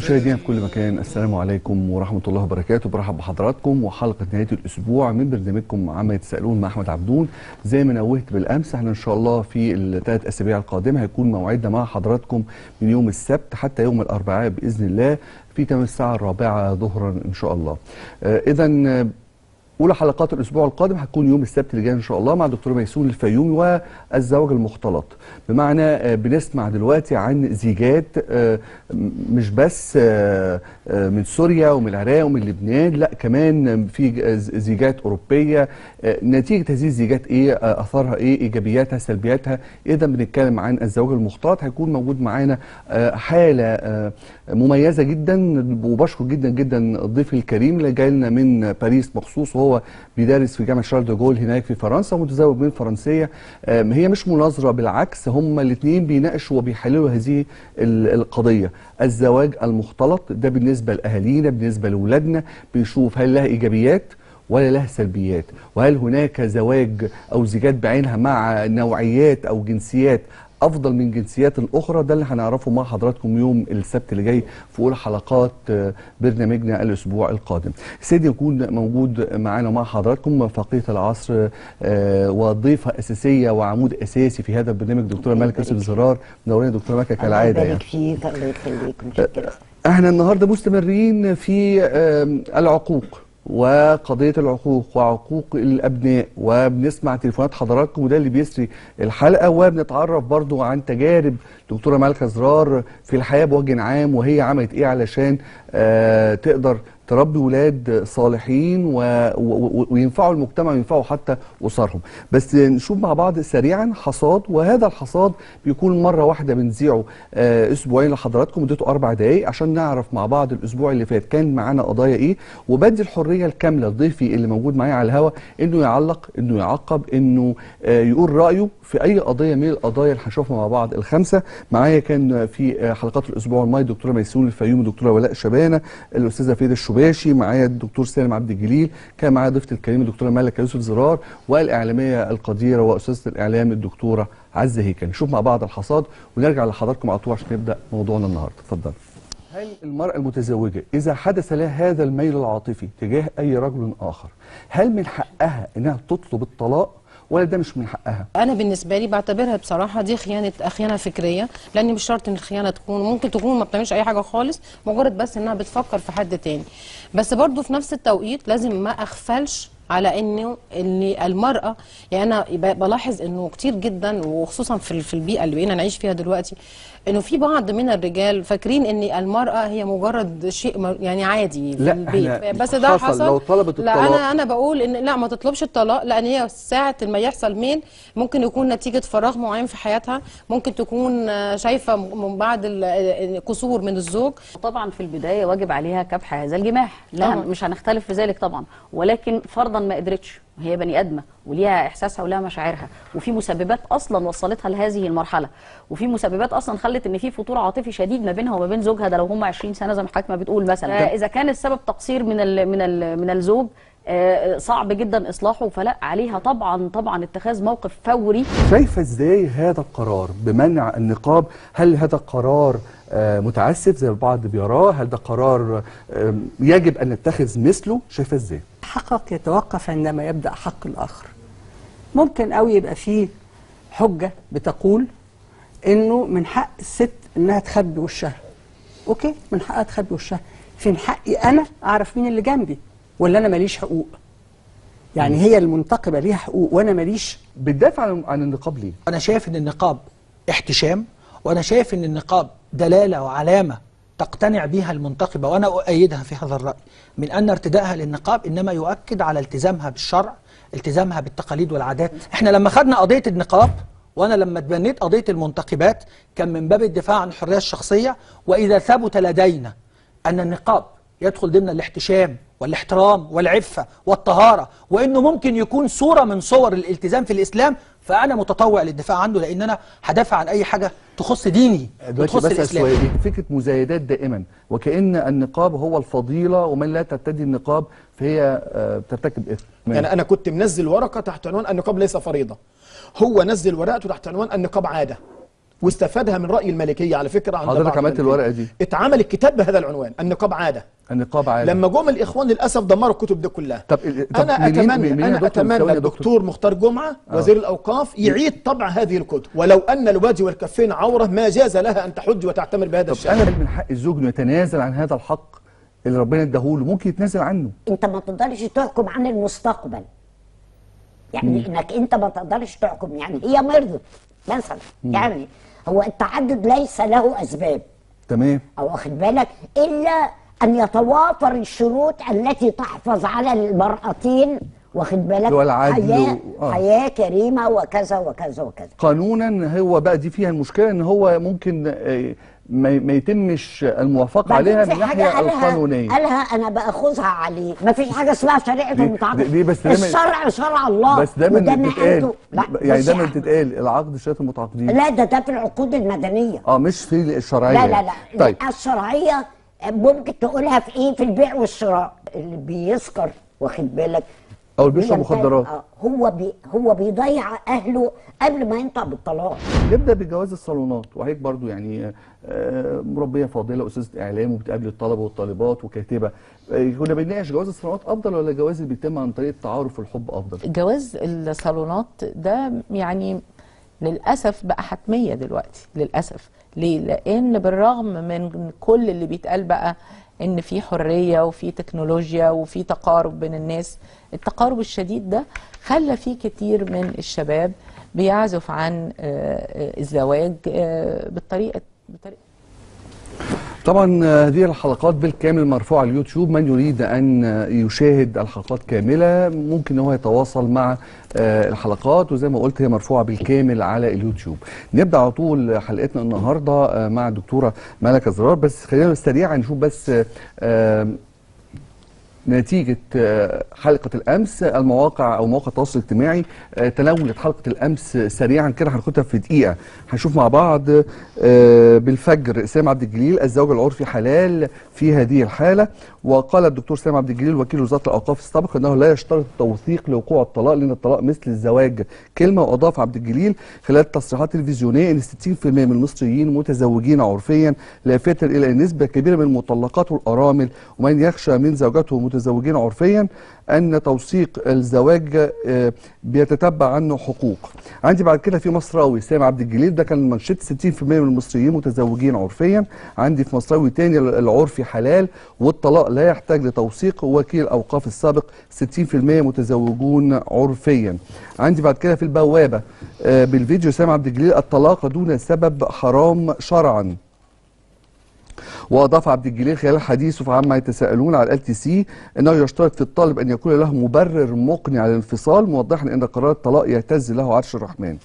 مشاهدينا في كل مكان، السلام عليكم ورحمه الله وبركاته. برحب بحضراتكم وحلقه نهايه الاسبوع من برنامجكم عم يتساءلون مع احمد عبدون. زي ما نوهت بالامس، احنا ان شاء الله في الثلاث اسابيع القادمه هيكون موعدنا مع حضراتكم من يوم السبت حتى يوم الاربعاء باذن الله في تمام الساعه 4 ظهرا ان شاء الله. اذا أولى حلقات الأسبوع القادم هتكون يوم السبت اللي جاي إن شاء الله مع الدكتور ميسون الفيومي والزواج المختلط. بمعنى بنسمع دلوقتي عن زيجات مش بس من سوريا ومن العراق ومن لبنان، لا كمان في زيجات أوروبية. نتيجة هذه الزيجات إيه؟ أثرها إيه؟ إيجابياتها، سلبياتها؟ إذا بنتكلم عن الزواج المختلط. هيكون موجود معانا حالة مميزة جدا، وبشكر جدا جدا الضيف الكريم اللي جاي لنا من باريس مخصوص، وهو بيدرس في جامعه شارل دو جول هناك في فرنسا، متزوج من فرنسيه. هي مش مناظره، بالعكس هما الاثنين بيناقشوا وبيحللوا هذه القضيه، الزواج المختلط ده بالنسبه لاهالينا، بالنسبه لاولادنا، بنشوف هل لها ايجابيات ولا لها سلبيات، وهل هناك زواج او زيجات بعينها مع نوعيات او جنسيات أفضل من جنسيات الأخرى. ده اللي هنعرفه مع حضراتكم يوم السبت اللي جاي في أول حلقات برنامجنا الأسبوع القادم. سيدي يكون موجود معنا مع حضراتكم فقيه العصر وضيفة أساسية وعمود أساسي في هذا البرنامج دكتورة ملكة الزرار. منورين دكتورة ملكة كالعادة. الله يبارك فيك، الله يخليك، متشكرة. احنا النهارده مستمرين في العقوق وقضية العقوق وعقوق الأبناء، وبنسمع تليفونات حضراتكم وده اللي بيسري الحلقة، وبنتعرف برضو عن تجارب دكتورة ملكة زرار في الحياة بوجه عام، وهي عملت إيه علشان تقدر تربي ولاد صالحين وينفعوا المجتمع وينفعوا حتى أسرهم. بس نشوف مع بعض سريعا حصاد، وهذا الحصاد بيكون مرة واحدة بنذيعه أسبوعين لحضراتكم، مدته 4 دقايق عشان نعرف مع بعض الأسبوع اللي فات كان معانا قضايا إيه، وبدي الحرية الكاملة لضيفي اللي موجود معايا على الهواء إنه يعلق، إنه يعقب، إنه يقول رأيه في أي قضية من القضايا اللي هنشوفها مع بعض الخمسة. معايا كان في حلقات الأسبوع الماضي دكتورة ميسون الفيومي، دكتورة ولاء شبانه، الأستاذة فايده الشوبير، معايا الدكتور سالم عبد الجليل، كان معايا ضيفة الكريمة الدكتورة ملكة يوسف زرار، والإعلامية القديرة وأستاذة الإعلام الدكتورة عزة هيكل. نشوف مع بعض الحصاد ونرجع لحضراتكم على طول عشان نبدأ موضوعنا النهارده. اتفضل. هل المرأة المتزوجة إذا حدث لها هذا الميل العاطفي تجاه أي رجل آخر، هل من حقها إنها تطلب الطلاق ولا ده مش من حقها؟ أنا بالنسبة لي بعتبرها بصراحة دي خيانة فكرية، لأن مش شرط إن الخيانة تكون، ممكن تكون ما بتعملش أي حاجة خالص، مجرد بس إنها بتفكر في حد تاني. بس برضو في نفس التوقيت لازم ما أغفلش على إنه اللي المرأة، يعني أنا بلاحظ إنه كتير جدا، وخصوصا في البيئة اللي بقينا نعيش فيها دلوقتي، إنه في بعض من الرجال فاكرين إن المرأة هي مجرد شيء يعني عادي في البيت، بس ده حصل لو طلبت الطلاق. لا، أنا بقول إن لا، ما تطلبش الطلاق، لأن هي ساعة ما يحصل مين ممكن يكون نتيجة فراغ معين في حياتها، ممكن تكون شايفة من بعض القصور من الزوج. طبعا في البداية واجب عليها كبح هذا الجماح، لا مش هنختلف في ذلك طبعا، ولكن فرضا ما قدرتش، هي بني ادمه وليها احساسها ولها مشاعرها، وفي مسببات اصلا وصلتها لهذه المرحله، وفي مسببات اصلا خلت ان في فتور عاطفي شديد ما بينها وما بين زوجها، ده لو هم 20 سنه زي ما حضرتك ما بتقول مثلا. اذا كان السبب تقصير من الزوج، صعب جدا اصلاحه، فلا عليها طبعا اتخاذ موقف فوري. شايفه ازاي هذا القرار بمنع النقاب؟ هل هذا قرار متعسف زي البعض بيراه؟ هل ده قرار يجب ان نتخذ مثله؟ شايفه ازاي؟ حقك يتوقف عندما يبدأ حق الآخر. ممكن أوي يبقى فيه حجة بتقول إنه من حق الست إنها تخبي وشها. أوكي، من حقها تخبي وشها. في من حقي أنا أعرف مين اللي جنبي، ولا أنا ماليش حقوق؟ يعني هي المنتقبة ليها حقوق وأنا ماليش. بتدافع عن النقاب ليه؟ أنا شايف إن النقاب احتشام، وأنا شايف إن النقاب دلالة وعلامة تقتنع بها المنتقبة، وأنا أؤيدها في هذا الرأي، من أن ارتدائها للنقاب إنما يؤكد على التزامها بالشرع، التزامها بالتقاليد والعادات. إحنا لما خدنا قضية النقاب، وأنا لما اتبنيت قضية المنتقبات، كان من باب الدفاع عن الحرية الشخصية، وإذا ثبت لدينا أن النقاب يدخل ضمن الاحتشام والاحترام والعفة والطهارة، وإنه ممكن يكون صورة من صور الالتزام في الإسلام، فأنا متطوع للدفاع عنه، لأن أنا هدافع عن أي حاجة تخص ديني وتخص الإسلام. فكرة مزايدات دائما، وكأن النقاب هو الفضيلة ومن لا ترتدي النقاب فهي بترتكب إثم. يعني أنا كنت منزل ورقة تحت عنوان النقاب ليس فريضة، هو نزل ورقته تحت عنوان النقاب عادة، واستفادها من رأي المالكية على فكرة. حضرتك عملت الورقة دي؟ اتعمل الكتاب بهذا العنوان، النقاب عادة. النقاب عادة. لما جم الإخوان للأسف دمروا الكتب دي كلها. طب أنا أتمنى الدكتور مختار جمعة وزير الأوقاف يعيد طبع هذه الكتب، ولو أن الوجه والكفين عورة ما جاز لها أن تحج وتعتمر بهذا الشيء. أنا من حق الزوج إنه يتنازل عن هذا الحق اللي ربنا اداهوله، ممكن يتنازل عنه. أنت ما تقدرش تحكم عن المستقبل. يعني إنك أنت ما تقدرش تحكم، يعني هي مرضت مثلا، يعني هو التعدد ليس له اسباب، تمام، او واخد بالك، الا ان يتوافر الشروط التي تحفظ على المرأتين، واخد بالك، حياة كريمه وكذا وكذا وكذا قانونا. هو بقى دي فيها المشكله ان هو ممكن ما يتمش الموافقه عليها من الناحيه القانونيه. قالها انا باخذها عليه، ما فيش حاجه اسمها شريعه المتعاقدين. الشرع شرع الله، بس دايما بتتقال، يعني دايما بتتقال العقد شريعه المتعاقدين. لا ده في العقود المدنيه، مش في الشرعيه. لا لا لا، طيب. الشرعيه ممكن تقولها في ايه؟ في البيع والشراء، اللي بيسكر واخد بالك او بيشرب مخدرات هو بيضيع اهله قبل ما ينطق بالطلاق. نبدا بجواز الصالونات، وهيك برضو يعني مربيه فاضله استاذه اعلام وبتقابل الطلبه والطالبات وكاتبه. كنا بنناقش جواز الصالونات افضل ولا الجواز اللي بيتم عن طريق التعارف والحب افضل؟ جواز الصالونات ده يعني للاسف بقى حتميه دلوقتي، للاسف. ليه؟ لان بالرغم من كل اللي بيتقال بقى ان في حريه وفي تكنولوجيا وفي تقارب بين الناس، التقارب الشديد ده خلى في كتير من الشباب بيعزف عن الزواج بطريقه طبعا. هذه الحلقات بالكامل مرفوعه على اليوتيوب، من يريد ان يشاهد الحلقات كامله ممكن هو يتواصل مع الحلقات، وزي ما قلت هي مرفوعه بالكامل على اليوتيوب. نبدا على طول حلقتنا النهارده مع الدكتوره ملكة الزرار، بس خلينا سريعا نشوف بس نتيجة حلقة الأمس. المواقع أو مواقع التواصل الاجتماعي تناولت حلقة الأمس سريعا كده، هناخدها في دقيقة، هنشوف مع بعض. بالفجر سامي عبد الجليل: الزواج العرفي حلال في هذه الحالة. وقال الدكتور سامي عبد الجليل وكيل وزارة الأوقاف السابق أنه لا يشترط التوثيق لوقوع الطلاق، لأن الطلاق مثل الزواج كلمة. وأضاف عبد الجليل خلال تصريحات تلفزيونية أن 60% من المصريين متزوجين عرفيا، لافتاً إلى أن نسبة كبيرة من المطلقات والأرامل ومن يخشى من زوجاتهم متزوجين عرفيا أن توثيق الزواج بيتتبع عنه حقوق. عندي بعد كده في مصراوي سامي عبد الجليل، ده كان منشد 60% من المصريين متزوجين عرفيا. عندي في مصراوي تاني: العرفي حلال والطلاق لا يحتاج لتوثيق، وكيل الأوقاف السابق 60% متزوجون عرفيا. عندي بعد كده في البوابة بالفيديو سامي عبد الجليل: الطلاق دون سبب حرام شرعا. واضاف عبد الجليل خلال حديثه في عم يتساءلون على الTC انه يشترط في الطالب ان يكون له مبرر مقنع للانفصال، موضحا ان قرار الطلاق يهتز له عرش الرحمن.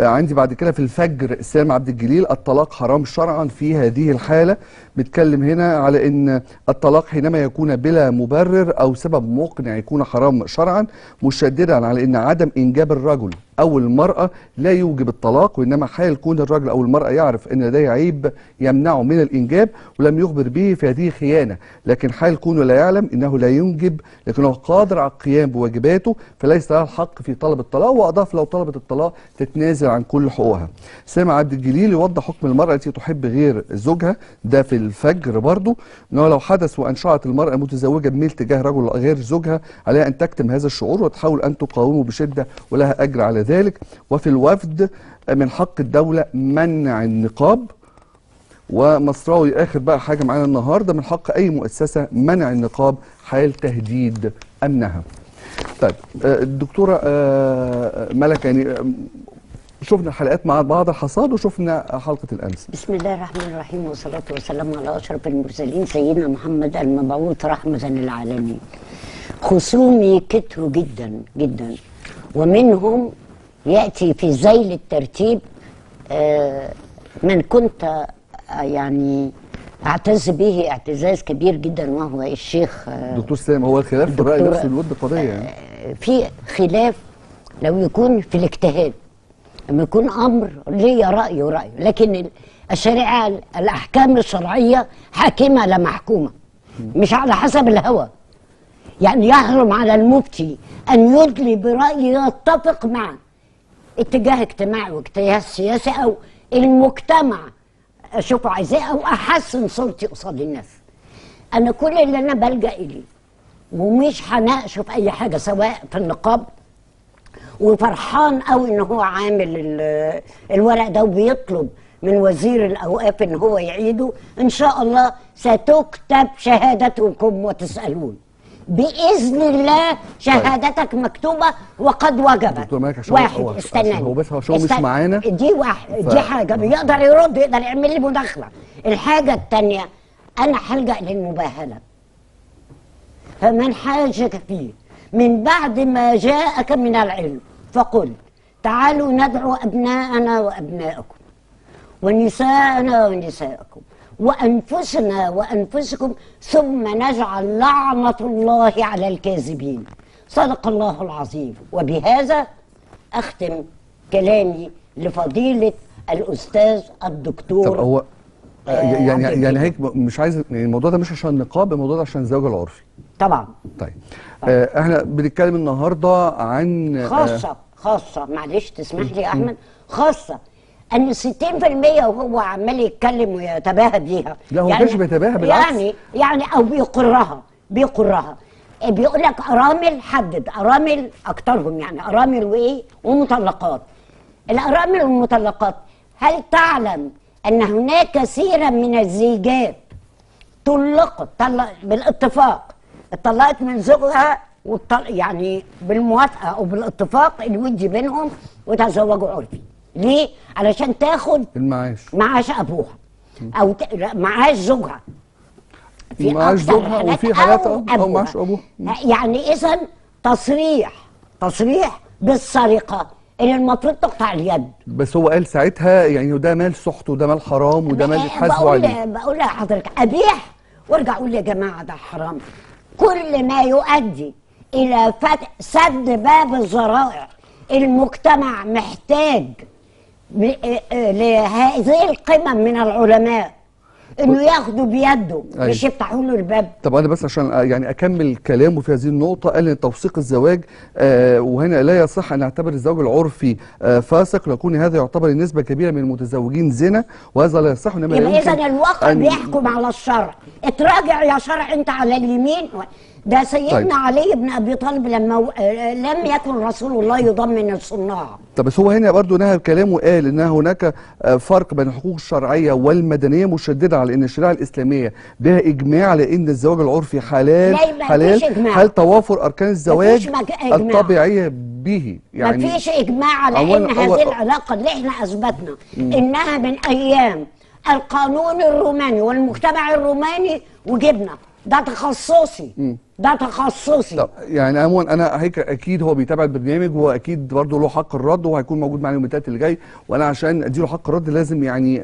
عندي بعد كده في الفجر سامي عبد الجليل: الطلاق حرام شرعا في هذه الحاله. بيتكلم هنا على ان الطلاق حينما يكون بلا مبرر او سبب مقنع يكون حرام شرعا، مشددا على ان عدم انجاب الرجل او المراه لا يوجب الطلاق، وانما حال كون الرجل او المراه يعرف ان لديه عيب يمنعه من الانجاب ولم يخبر به فهذه خيانه، لكن حال كونه لا يعلم انه لا ينجب لكنه قادر على القيام بواجباته فليس له الحق في طلب الطلاق. واضاف: لو طلبت الطلاق تتنازل عن كل حقوقها. سامي عبد الجليل يوضح حكم المراه التي تحب غير زوجها، ده في الفجر برضه، انه لو حدث وانشعت المراه المتزوجه بميل تجاه رجل غير زوجها عليها ان تكتم هذا الشعور وتحاول ان تقاومه بشده ولها اجر على ذلك. وفي الوفد: من حق الدولة منع النقاب. ومصراوي آخر بقى حاجة معانا النهاردة: من حق أي مؤسسة منع النقاب حال تهديد أمنها. طيب الدكتورة ملكة، يعني شفنا حلقات مع بعض الحصاد وشفنا حلقة الأمس. بسم الله الرحمن الرحيم، والصلاة والسلام على أشرف المرسلين سيدنا محمد المبعوث رحمة للعالمين. خصومي كتروا جدا جدا، ومنهم يأتي في ذيل الترتيب من كنت يعني أعتز به اعتزاز كبير جدا، وهو الشيخ دكتور سامي. هو الخلاف في الرأي نفس الود قضية، يعني في خلاف لو يكون في الاجتهاد، لما يكون أمر لي رأي ورأي، لكن الشريعة الأحكام الشرعية حاكمة لا محكومة، مش على حسب الهوى. يعني يحرم على المفتي أن يدلي برأي يتفق مع اتجاه اجتماعي واجتهاد سياسي أو المجتمع اشوفه عزاء واحسن صورتي قصاد الناس. انا كل اللي انا بلجا اليه ومش هناقشه في اي حاجه سواء في النقاب، وفرحان قوي ان هو عامل الورق ده وبيطلب من وزير الاوقاف ان هو يعيده، ان شاء الله ستكتب شهادتكم وتسالون. باذن الله شهادتك مكتوبه وقد وجبت. واحد استناني هو بس هو مش معانا دي واحد دي حاجه بيقدر يرد يقدر يعمل لي مداخله. الحاجه الثانيه انا هلجا للمباهله، فمن حاجك فيه من بعد ما جاءك من العلم فقل تعالوا ندعو أبناءنا وأبناءكم ونساءنا ونساءكم وأنفسنا وأنفسكم ثم نجعل لعنة الله على الكاذبين. صدق الله العظيم. وبهذا أختم كلامي لفضيلة الأستاذ الدكتور. يعني هيك مش عايز الموضوع ده مش عشان نقاب، الموضوع ده عشان الزواج العرفي طبعا. طيب احنا بنتكلم النهارده عن خاصه معلش تسمح لي يا احمد، خاصه ان 60% وهو عمال يتكلم ويتباهى بيها. لا هو مش يعني بيتباهى بالعكس، يعني او بيقرها بيقول لك ارامل، حدد ارامل اكترهم يعني ارامل وايه ومطلقات. الارامل والمطلقات هل تعلم أن هناك كثيرا من الزيجات طلقت بالاتفاق، اتطلقت من زوجها يعني بالموافقة أو بالاتفاق الودي بينهم وتزوجوا عرفي. ليه؟ علشان تاخد المعاش، معاش أبوها أو معاش زوجها في معاش زوجها وفي حالات أو معاش أبوها. يعني إذا تصريح بالسرقة اللي المفروض تقطع اليد. بس هو قال ساعتها يعني وده مال سحت وده مال حرام وده مال يتحاسبوا عليه. بقول لحضرتك أبيح وارجع اقول يا جماعه ده حرام. كل ما يؤدي الى فتح سد باب الذرائع. المجتمع محتاج لهذه القمم من العلماء انه ياخدوا بيده مش يفتحوا له الباب. طب انا بس عشان يعني اكمل كلامه في هذه النقطه، قال ان توثيق الزواج وهنا لا يصح ان يعتبر الزواج العرفي فاسق ليكون هذا يعتبر لنسبه كبيره من المتزوجين زنا وهذا لا يصح. انما يبقى اذا الواقع بيحكم على الشرع. اتراجع يا شرع انت على اليمين. ده سيدنا علي بن ابي طالب لما لم يكن رسول الله يضمن الصناعه. طب بس هو هنا برضه نهى كلامه قال ان هناك فرق بين الحقوق الشرعيه والمدنيه، مشدده على ان الشريعه الاسلاميه بها اجماع على ان الزواج العرفي حلال. هل توافر اركان الزواج الطبيعيه به؟ يعني مفيش اجماع على ان هذه العلاقه اللي احنا اثبتنا انها من ايام القانون الروماني والمجتمع الروماني وجبنا ده تخصصي. طب يعني عموما انا هيك اكيد هو بيتابع البرنامج واكيد برضه له حق الرد وهيكون موجود معانا يوم الثلاث اللي جاي، وانا عشان اديله حق الرد لازم يعني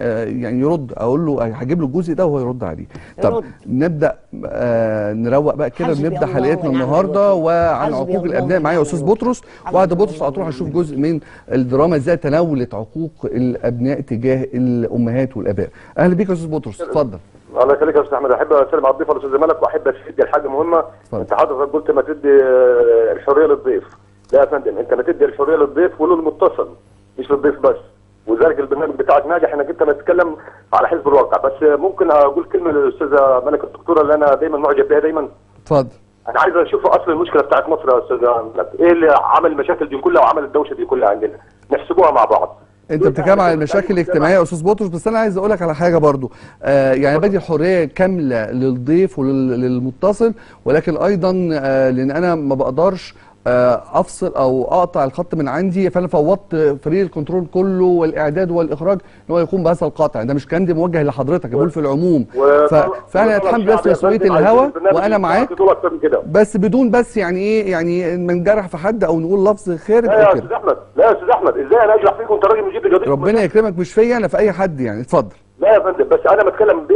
يرد، اقول له هجيب له الجزء ده وهو يرد عليه. طب نبدا نروق بقى كده، بنبدا حلقتنا النهارده وعن عقوق الابناء. معايا استاذ بطرس، وبعد بطرس على طول هنشوف جزء من الدراما ازاي تناولت عقوق الابناء تجاه الامهات والاباء. اهلا بيك يا استاذ بطرس، اتفضل. الله يخليك يا استاذ احمد، احب اسلم على الضيف والاستاذ زمالك واحب اشد الحاجه مهمه. انت حضرتك قلت ما تدي الحريه للضيف. لا يا فندم، انت ما تدي الحريه للضيف وله المتصل مش للضيف بس، وذلك البرنامج بتاعك ناجح انك انت ما تتكلم على حسب الواقع. بس ممكن اقول كلمه للاستاذه ملكه الدكتوره اللي انا دايما معجب بيها دايما. اتفضل. انا عايز اشوف اصل المشكله بتاعت مصر يا استاذه ملكه، ايه اللي عمل المشاكل دي كلها وعمل الدوشه دي كلها عندنا؟ نحسبوها مع بعض. انت بتتكلم عن المشاكل الاجتماعيه يا استاذ بطرس، بس انا عايز اقول لك على حاجه برضو. يعني بدي الحريه كامله للضيف وللمتصل، ولكن ايضا لان انا ما بقدرش افصل او اقطع الخط من عندي، فانا فوضت فريق الكنترول كله والاعداد والاخراج ان هو يقوم بهذا القطع. ده مش كان موجه لحضرتك، بقول في العموم فانا اتحمل مسؤوليه الهوى وانا معاك، بس بدون بس يعني ايه يعني نجرح في حد او نقول لفظ خارج. لا يا استاذ احمد، ازاي انا اجرح فيك وانت راجل مجيب الجديد؟ ربنا يكرمك، مش فيا انا، في اي حد يعني. اتفضل. لا يا فندم، بس انا بتكلم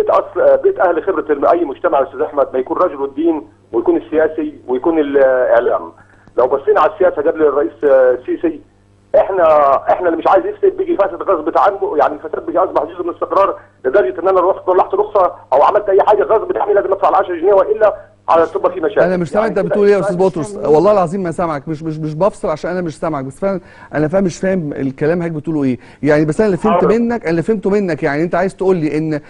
بيت اهل خبره اي مجتمع يا استاذ احمد، ما يكون رجل الدين ويكون السياسي ويكون الاعلام. لو بصينا على السياسه قبل الرئيس السيسي، احنا اللي مش عايز يفسد بيجي فاسد غصب عنه، يعني الفساد بيجي اصبح جزء من الاستقرار لدرجه ان انا لو رحت طلعت رخصه او عملت اي حاجه غصب عني لازم ادفع ال 10 جنيه والا على تبقى في مشاكل. انا مش سامع يعني انت بتقول ايه يا استاذ بطرس، والله العظيم ما سامعك، مش بفصل عشان انا مش سامعك، بس فعلا انا فاهم مش فاهم الكلام هيك بتقوله ايه يعني، بس انا اللي فهمت منك، انا اللي فهمته منك يعني انت عايز تقول لي ان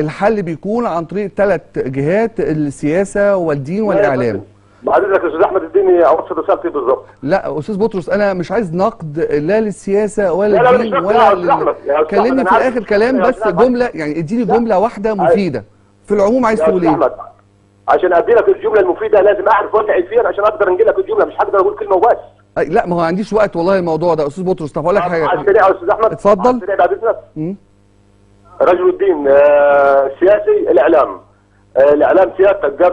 الحل بيكون عن طريق ثلاث جهات، السياسه والدين والاعلام. حضرتك يا استاذ احمد اديني اوصل رسالتي بالظبط. لا استاذ بطرس انا مش عايز نقد لا للسياسه ولا للدين ولا كلمني في الاخر كلام بس جمله يعني، اديني جمله واحده مفيده في العموم عايز تقول ايه؟ عشان ادي لك الجمله المفيده لازم اعرف وضعي فين عشان اقدر انجي لك الجمله، مش هقدر اقول كلمه وبس. لا ما هو عنديش وقت والله الموضوع ده استاذ بطرس. طب اقول لك حاجه على السريع يا استاذ احمد، اتفضل. رجل الدين سياسي، الاعلام سيادتك جاب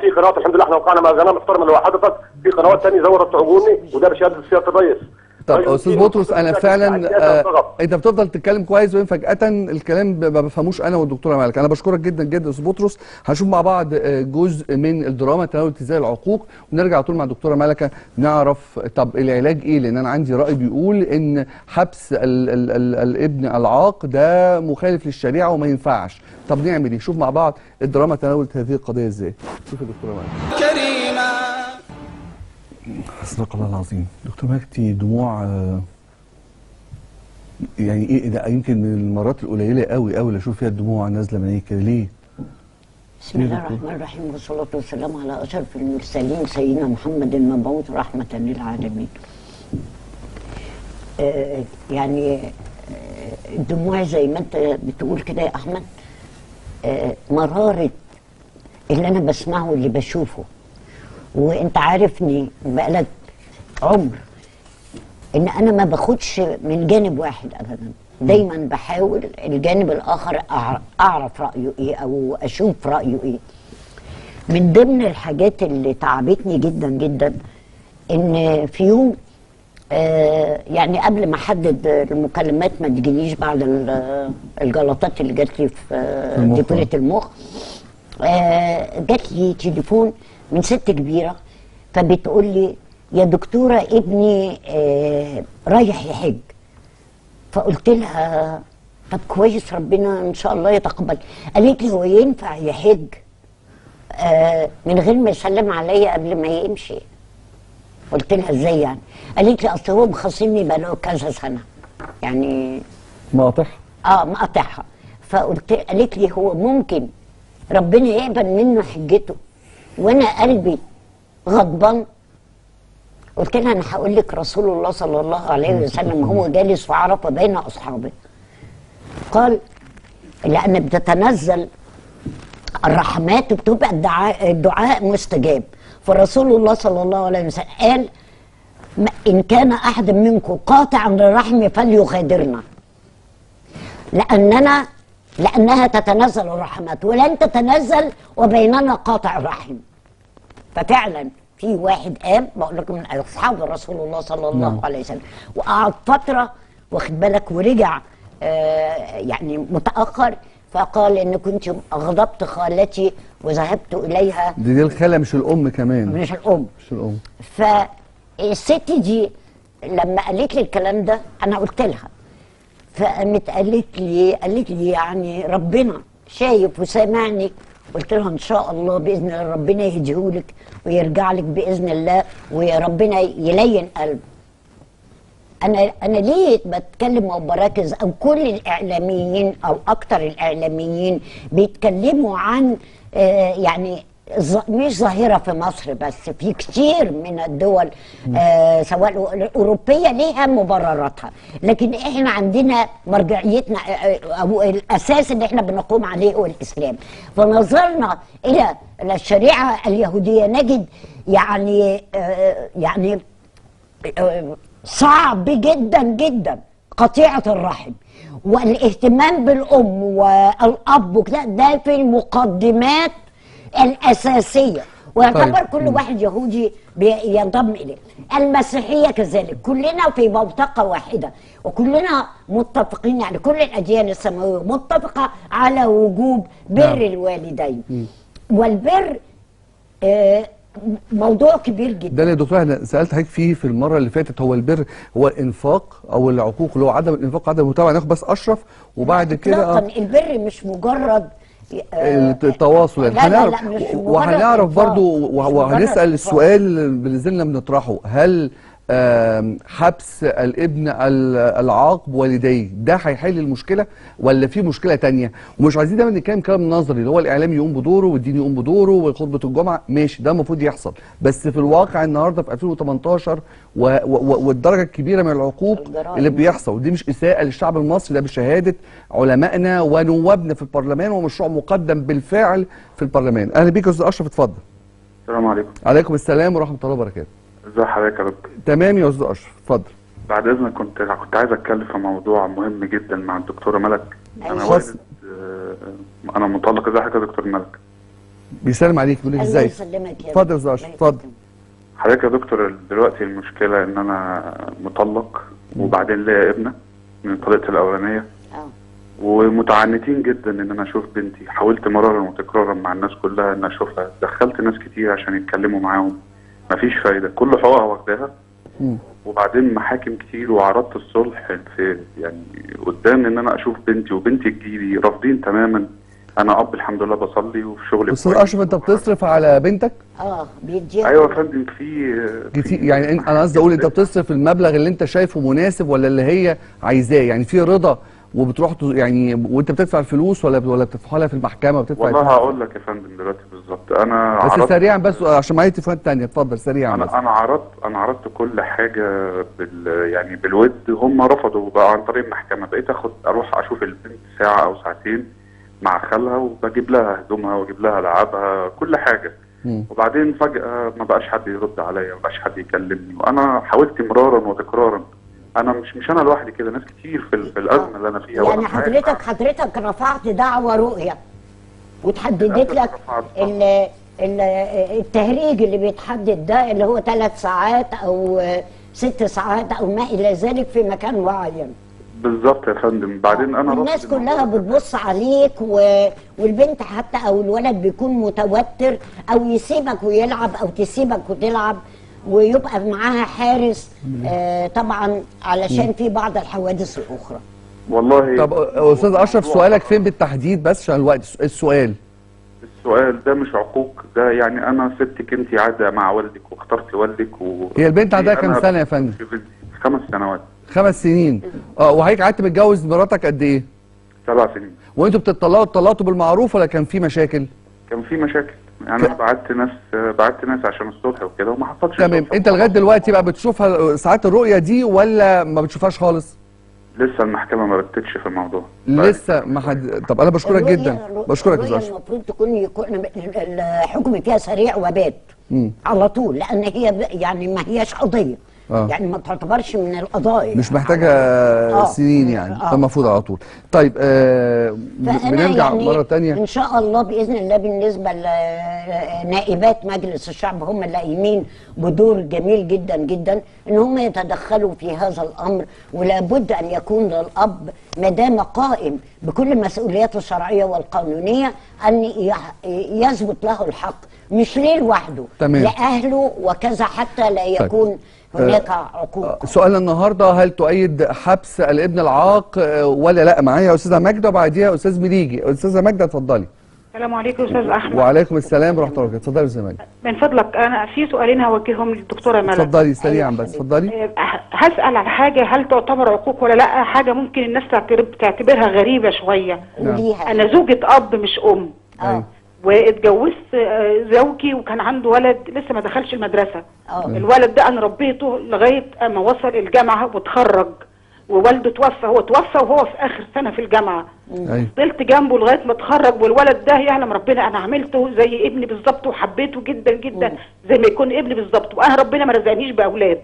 في قنوات، الحمد لله احنا وقعنا مع قناه محترمه اللي هو حضرتك، في قنوات ثانيه زورت عقولي وده بشهاده سياده الرئيس. طب استاذ بطرس انا فعلا انت بتفضل تتكلم كويس وبعدين فجاه الكلام ما بفهموش انا والدكتوره مالك. انا بشكرك جدا جدا استاذ بطرس، هنشوف مع بعض جزء من الدراما تناول ازاي العقوق، ونرجع طول مع الدكتوره مالكه نعرف طب العلاج ايه، لان انا عندي راي بيقول ان حبس الابن العاق ده مخالف للشريعه وما ينفعش. طب نعمل ايه؟ شوف مع بعض الدراما تناولت هذه القضيه ازاي. شوف الدكتوره مالك كريمه. صدق الله العظيم دكتور مجدي دموع يعني ايه ده، يمكن من المرات القليله قوي اللي اشوف فيها الدموع نازله من عينيك. ليه؟ بسم الله الرحمن الرحيم والصلاه والسلام على اشرف المرسلين سيدنا محمد المبعوث رحمه للعالمين. يعني الدموع زي ما انت بتقول كده يا احمد، مراره اللي انا بسمعه واللي بشوفه، وانت عارفني بقالك عمر ان انا ما باخدش من جانب واحد ابدا، دايما بحاول الجانب الاخر اعرف رايه ايه او اشوف رايه ايه. من ضمن الحاجات اللي تعبتني جدا جدا ان في يوم يعني قبل ما احدد المكالمات ما تجيليش بعد الجلطات اللي جات لي في ديبولة المخ، جات لي تليفون من ست كبيرة، فبتقول لي يا دكتورة ابني رايح يحج. فقلت لها طب كويس ربنا ان شاء الله يتقبل. قالت لي هو ينفع يحج من غير ما يسلم عليا قبل ما يمشي؟ قلت لها ازاي يعني؟ قالت لي اصل هو مخاصمني بقاله كذا سنة يعني مقاطعها. مقاطعها. قالت لي هو ممكن ربنا يقبل منه حجته وانا قلبي غضبان؟ قلت لها انا هقول لك رسول الله صلى الله عليه وسلم هو جالس في عرفه بين اصحابه قال لان بتتنزل الرحمات وبتبقى الدعاء مستجاب، فرسول الله صلى الله عليه وسلم قال ان كان احد منكم قاطعا للرحم فليغادرنا لأنها تتنزل الرحمات ولن تتنزل وبيننا قاطع رحم. ففعلا في واحد قام بقول لكم من أصحاب رسول الله صلى الله عليه وسلم وقعد فترة واخد بالك ورجع يعني متأخر، فقال إن كنت أغضبت خالتي وذهبت إليها. دي الخالة مش الأم كمان. مش الأم. فالست دي لما قالت لي الكلام ده أنا قلت لها، فقامت قالت لي يعني ربنا شايف وسامعني. قلت لها ان شاء الله باذن الله ربنا يهديهولك ويرجع لك باذن الله ويا ربنا يلين قلبك. انا ليه بتكلم وبركز او كل الاعلاميين او اكتر الاعلاميين بيتكلموا عن يعني مش ظاهرة في مصر بس، في كتير من الدول سواء الأوروبية ليها مبرراتها، لكن احنا عندنا مرجعيتنا أو الأساس اللي احنا بنقوم عليه هو الإسلام. فنظرنا إلى الشريعة اليهودية نجد يعني صعب جدا جدا قطيعة الرحم والاهتمام بالأم والأب، ده في المقدمات الأساسية ويعتبر طيب. كل واحد يهودي بينضم إليه. المسيحية كذلك كلنا في بوتقة واحدة وكلنا متفقين، يعني كل الأديان السماوية متفقة على وجوب بر الوالدين والبر موضوع كبير جدا. ده يا دكتور انا سالت حضرتك فيه في المره اللي فاتت، هو البر هو الانفاق او العقوق اللي هو عدم الانفاق عدم المتابعه، ناخد بس اشرف وبعد كده البر مش مجرد التواصل وهنعرف برضو وهنسأل السؤال اللي زلنا بنطرحه، هل حبس الابن العاق بوالديه ده هيحل المشكله ولا في مشكله تانية؟ ومش عايزين دايما نتكلم كلام نظري اللي هو الاعلام يقوم بدوره والدين يقوم بدوره وخطبه الجمعه، ماشي ده المفروض يحصل، بس في الواقع النهارده في 2018 والدرجه الكبيره من العقوق اللي بيحصل، ودي مش اساءه للشعب المصري، ده بشهاده علمائنا ونوابنا في البرلمان ومشروع مقدم بالفعل في البرلمان. اهلا بيك يا استاذ اشرف، اتفضل. السلام عليكم. وعليكم السلام ورحمه الله وبركاته. ازي حضرتك يا دكتور؟ تمام يا استاذ اشرف، اتفضل. بعد اذنك كنت عايز اتكلم في موضوع مهم جدا مع الدكتوره ملك. انا والد انا متالق. ازي حضرتك يا دكتور ملك؟ بيسلم عليك بيقول لك ازيك. الله يسلمك يا اتفضل يا استاذ اشرف، اتفضل. حضرتك يا دكتور دلوقتي المشكله ان انا مطلق وبعدين ليا ابنه من طليقتي الاولانيه، ومتعنتين جدا ان انا اشوف بنتي. حاولت مرارا وتكرارا مع الناس كلها ان اشوفها، دخلت ناس كتير عشان يتكلموا معاهم، مفيش فايده، كل حقوقها واخداها. وبعدين محاكم كتير وعرضت الصلح في يعني قدام ان انا اشوف بنتي وبنتي تجيلي، رافضين تماما. انا اب الحمد لله بصلي وفي شغلي. بس اشرف انت بتصرف على بنتك؟ بيديها. ايوه يا فندم. في يعني انا قصدي اقول انت بتصرف المبلغ اللي انت شايفه مناسب ولا اللي هي عايزاه؟ يعني في رضا وبتروح يعني وانت بتدفع الفلوس ولا بتدفعها لها في المحكمه وبتدفع؟ والله هقول لك يا فندم دلوقتي بالظبط. انا بس سريعا بس عشان معايا تليفونات ثانيه، اتفضل سريعا. انا عرضت كل حاجه يعني بالود، هم رفضوا بقى عن طريق المحكمه. بقيت اروح اشوف البنت ساعه او ساعتين مع خالها، وبجيب لها هدومها واجيب لها العابها كل حاجه. وبعدين فجاه ما بقاش حد يرد عليا، ما بقاش حد يكلمني، وانا حاولت مرارا وتكرارا. انا مش انا لوحدي كده، ناس كتير في الازمه اللي انا فيها. يعني حضرتك رفعت دعوى رؤيه وتحددت لك التهريج اللي بيتحدد ده، اللي هو 3 ساعات او 6 ساعات او ما الى ذلك في مكان معين. بالظبط يا فندم. بعدين انا الناس كلها بتبص عليك والبنت حتى او الولد بيكون متوتر، او يسيبك ويلعب او تسيبك وتلعب، ويبقى معاها حارس طبعا علشان في بعض الحوادث الاخرى. والله. طب استاذ اشرف سؤالك فين بالتحديد بس عشان الوقت؟ السؤال ده مش عقوق، ده يعني انا سبتك انت قاعده مع والدك واخترت والدك هي البنت عندها كام سنه يا فندم؟ 5 سنوات. 5 سنين. وحضرتك قعدت متجوز مراتك قد ايه؟ 7 سنين. وانتوا اتطلقتوا بالمعروف ولا كان في مشاكل؟ كان في مشاكل. يعني انا بعت ناس عشان الصلح وكده وما حصلش. تمام. انت لغايه دلوقتي بقى بتشوفها ساعات الرؤيه دي ولا ما بتشوفهاش خالص؟ لسه المحكمه ما ردتش في الموضوع. لسه ما حد. طب انا بشكرك جدا، بشكرك يا استاذ. المفروض يكون الحكم فيها سريع وبات على طول، لان هي يعني ما هياش قضيه. يعني ما تعتبرش من القضايا، مش محتاجه سنين يعني، المفروض على طول. طيب بنرجع يعني مره ثانيه ان شاء الله باذن الله. بالنسبه لنائبات مجلس الشعب هم اللي قايمين بدور جميل جدا جدا ان هم يتدخلوا في هذا الامر، ولا بد ان يكون للاب ما دام قائم بكل المسؤوليات الشرعيه والقانونيه ان يثبت له الحق، مش ليه لوحده، لاهله وكذا، حتى لا يكون هناك عقوق. سؤالنا النهارده، هل تؤيد حبس الابن العاق ولا لا؟ معايا استاذه ماجده وبعديها استاذ مليجي. استاذه ماجده اتفضلي. السلام عليكم استاذ احمد. وعليكم السلام ورحمه الله وبركاته. اتفضلي يا استاذه ماجده. من فضلك انا في سؤالين هوجههم للدكتوره ملك. اتفضلي سريعا بس، اتفضلي. هسال على حاجه، هل تعتبر عقوق ولا لا؟ حاجه ممكن الناس تعتبرها غريبه شويه. انا زوجة اب مش ام. واتجوزت زوجي وكان عنده ولد لسه ما دخلش المدرسه. الولد ده انا ربيته لغايه اما وصل الجامعه واتخرج، ووالده توفى. هو توفى وهو في اخر سنه في الجامعه. فضلت جنبه لغايه ما اتخرج، والولد ده يعلم ربنا انا عملته زي ابني بالظبط، وحبيته جدا جدا زي ما يكون ابني بالظبط. وانا ربنا ما رزقنيش باولاد.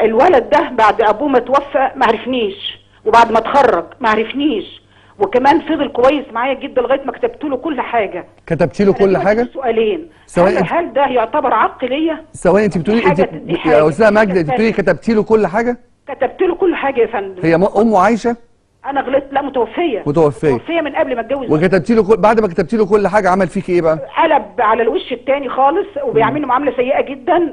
الولد ده بعد ابوه ما توفى ما عرفنيش، وبعد ما اتخرج ما عرفنيش، وكمان فضل كويس معايا جدا لغايه ما كتبت له كل حاجه. كتبت له كل حاجه؟ سؤالين، هل ده يعتبر عق ليا؟ ثواني، انت بتقولي يا استاذه ماجده، انت بتقولي كتبت له كل حاجه؟ كتبت له كل حاجه يا فندم. هي امه عايشه؟ انا غلطت، لا متوفيه. متوفيه من قبل ما اتجوز. وكتبت له بعد ما كتبت له كل حاجه عمل فيك ايه بقى؟ قلب على الوش الثاني خالص، وبيعاملني معامله سيئه جدا.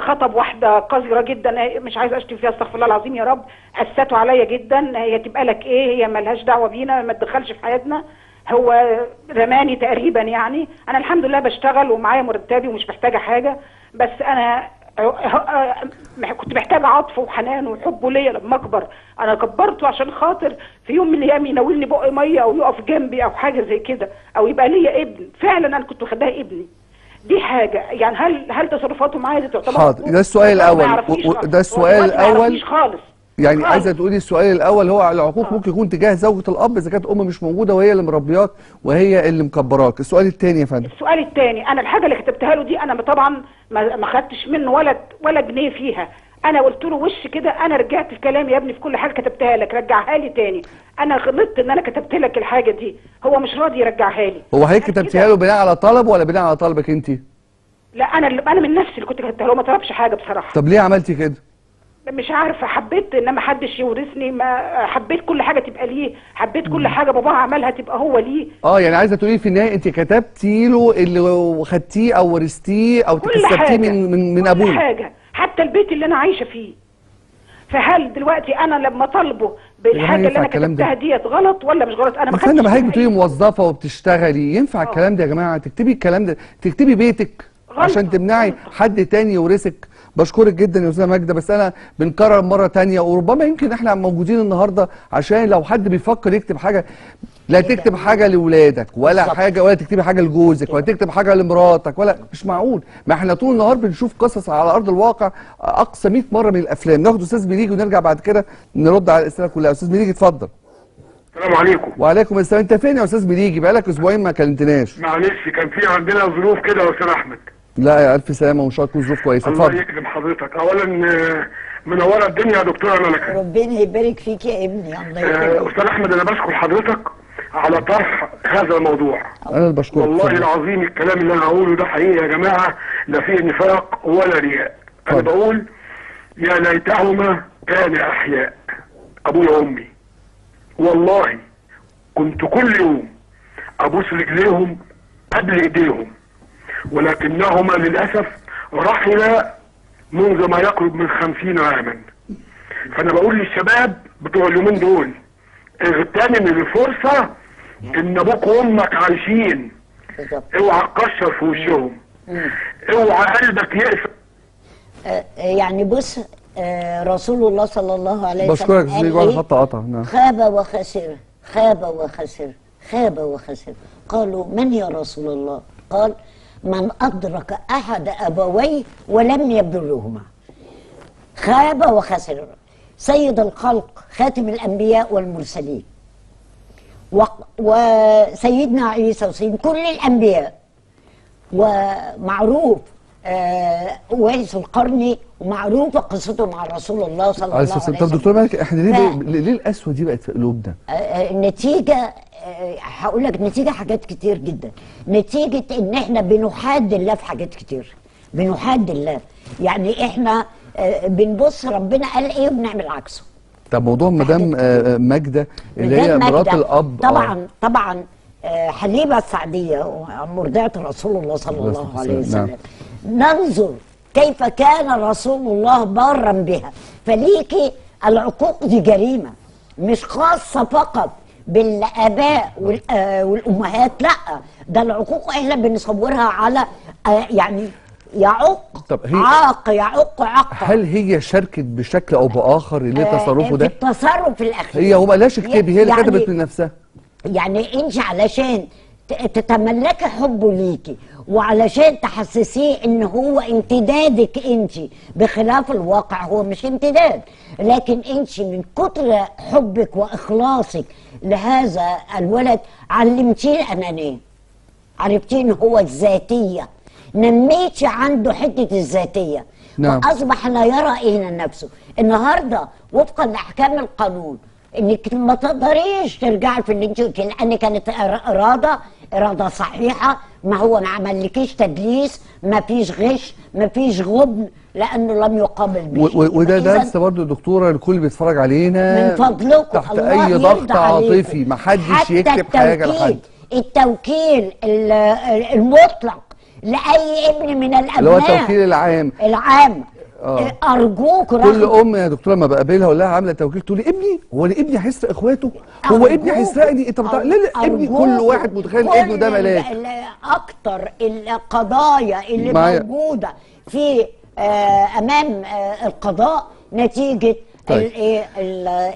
خطب واحده قذره جدا، مش عايز اشتم فيها، استغفر الله العظيم يا رب. قسته عليا جدا، هي تبقى لك ايه؟ هي مالهاش دعوه بينا، ما تدخلش في حياتنا. هو رماني تقريبا يعني. انا الحمد لله بشتغل ومعايا مرتبي ومش محتاجه حاجه، بس انا كنت محتاجه عطفه وحنانه وحبه ليا لما اكبر. انا كبرته عشان خاطر في يوم من الايام يناولني بق ميه او يقف جنبي او حاجه زي كده، او يبقى ليا ابن. فعلا انا كنت واخداها ابني دي حاجه يعني. هل تصرفاته معايا دي تعتبر؟ حاضر، ده السؤال الاول. ده السؤال الاول مش خالص يعني. عايزه تقولي السؤال الاول هو على العقوق ممكن يكون تجاه زوجة الاب اذا كانت ام مش موجوده وهي اللي مربياك وهي اللي مكبراك. السؤال الثاني يا فندم. السؤال الثاني، انا الحاجه اللي كتبتها له دي انا طبعا ما خدتش منه ولا جنيه فيها. انا قلت له وش كده، انا رجعت في كلامي يا ابني في كل حاجه كتبتها لك، رجعها لي تاني. انا غلطت ان انا كتبت لك الحاجه دي، هو مش راضي يرجعها لي. هو هيك كتبتها له بناء على طلب ولا بناء على طلبك انت؟ لا، انا من نفسي اللي كنت كتبتها له، ما طلبش حاجه بصراحه. طب ليه عملتي كده؟ مش عارفه، حبيت ان ما حدش يورثني، ما حبيت كل حاجه تبقى ليه، حبيت كل حاجه باباه عملها تبقى هو ليه. يعني عايزه تقولي في النهايه انت كتبتي له اللي خدتيه او ورثتيه او اكتسبتيه من ابوه، كل حاجه، حتى البيت اللي انا عايشه فيه. فهل دلوقتي انا لما طالبه بالحاجه اللي انا كتبتها ديت غلط ولا مش غلط؟ انا ما خدتش. ما هيك بتقولي موظفه وبتشتغلي، ينفع الكلام ده يا جماعه؟ تكتبي الكلام ده، تكتبي بيتك عشان تمنعي حد تاني يورثك. بشكرك جدا يا استاذه ماجده، بس انا بنكرر مره تانية، وربما يمكن احنا موجودين النهارده عشان لو حد بيفكر يكتب حاجه، لا تكتب حاجه لاولادك ولا حاجه، ولا تكتبي حاجه لجوزك ولا تكتب حاجه لمراتك، ولا مش معقول. ما احنا طول النهار بنشوف قصص على ارض الواقع اقصى 100 مره من الافلام. ناخد استاذ مليجي ونرجع بعد كده نرد على الاسئله كلها. استاذ مليجي اتفضل. السلام عليكم. وعليكم السلام. انت فين يا استاذ مليجي؟ بقالك اسبوعين ما كلمتناش. معلش كان في عندنا ظروف كده يا استاذ احمد. لا يا الف سلامه وان شاء الله تكون ظروف كويسه. الله يكرم حضرتك. اولا منوره الدنيا يا دكتوره ملكه. ربنا يبارك فيك يا ابني. الله يكرمك. استاذ احمد انا بشكر حضرتك على طرح هذا الموضوع. انا اللي بشكرك والله العظيم. الكلام اللي انا هقوله ده حقيقي يا جماعه، لا فيه نفاق ولا رياء. انا بقول يا ليتهما كانا احياء. ابويا وامي والله كنت كل يوم ابوس رجليهم قبل ايديهم، ولكنهما للأسف رحلا منذ ما يقرب من 50 عاما. فأنا بقول للشباب بتوع اليومين دول اغتنم الفرصة إن أبوك وأمك عايشين، اوعى تكشر في وشهم، اوعى قلبك يقفل. يعني بص، رسول الله صلى الله عليه وسلم قال خاب وخسر، خاب وخسر، خاب وخسر. قالوا من يا رسول الله؟ قال من أدرك أحد أبويه ولم يبرهما خاب وخسر. سيد الخلق خاتم الأنبياء والمرسلين وسيدنا عيسى وسيد كل الأنبياء، ومعروف أويس القرني، ومعروفة قصته مع رسول الله صلى الله عليه وسلم. طب دكتور مالك احنا ليه القسوة دي بقت في قلوبنا؟ النتيجة هقول لك، نتيجة حاجات كتير جدا، نتيجة ان احنا بنحاد الله في حاجات كتير، بنحاد الله يعني احنا بنبص ربنا قال ايه وبنعمل عكسه. طب موضوع مدام ماجدة اللي هي مرات الاب طبعا طبعا حليبة السعدية مرضعة رسول الله صلى الله عليه وسلم، ننظر كيف كان رسول الله بارا بها. فليكي العقوق دي جريمة مش خاصة فقط بالآباء والأمهات، لأ ده العقوق احنا بنصورها على يعني يعق عاق يعق عق. هل هي شاركت بشكل أو بآخر اللي تصرفه ده؟ التصرف الأخير هي، وما لاش اكتبي، هي اللي كتبت من نفسها. يعني انت علشان تتملكي حبه ليكي وعلشان تحسسيه ان هو امتدادك انت، بخلاف الواقع هو مش امتداد، لكن انت من كتر حبك واخلاصك لهذا الولد علمتيه الانانيه، عرفتيه ان هو الذاتيه، نميتي عنده حته الذاتيه. نعم. واصبح لا يرى اين نفسه. النهارده وفقا لاحكام القانون انك ما تقدريش ترجعي في اللي انت قلتيه، لان كانت اراده صحيحه، ما هو ما عملكيش تدليس، ما فيش غش، ما فيش غبن، لانه لم يقابل بشيء. وده درس برضه دكتوره لكل اللي بيتفرج علينا من فضلكم تحت اي ضغط عاطفي، ما حدش يكتب حاجه لحد. التوكيل المطلق لاي ابن من الابناء اللي هو التوكيل العام ارجوك. كل ام يا دكتوره ما بقابلها اقول لها عامله توكيل تقول لي ابني، هو اللي ابني هيسرق اخواته؟ هو ابني هيسرقني؟ طب لا لا ابني، كل واحد متخيل ابنه ده ملاك. اكتر القضايا اللي موجوده في امام القضاء نتيجه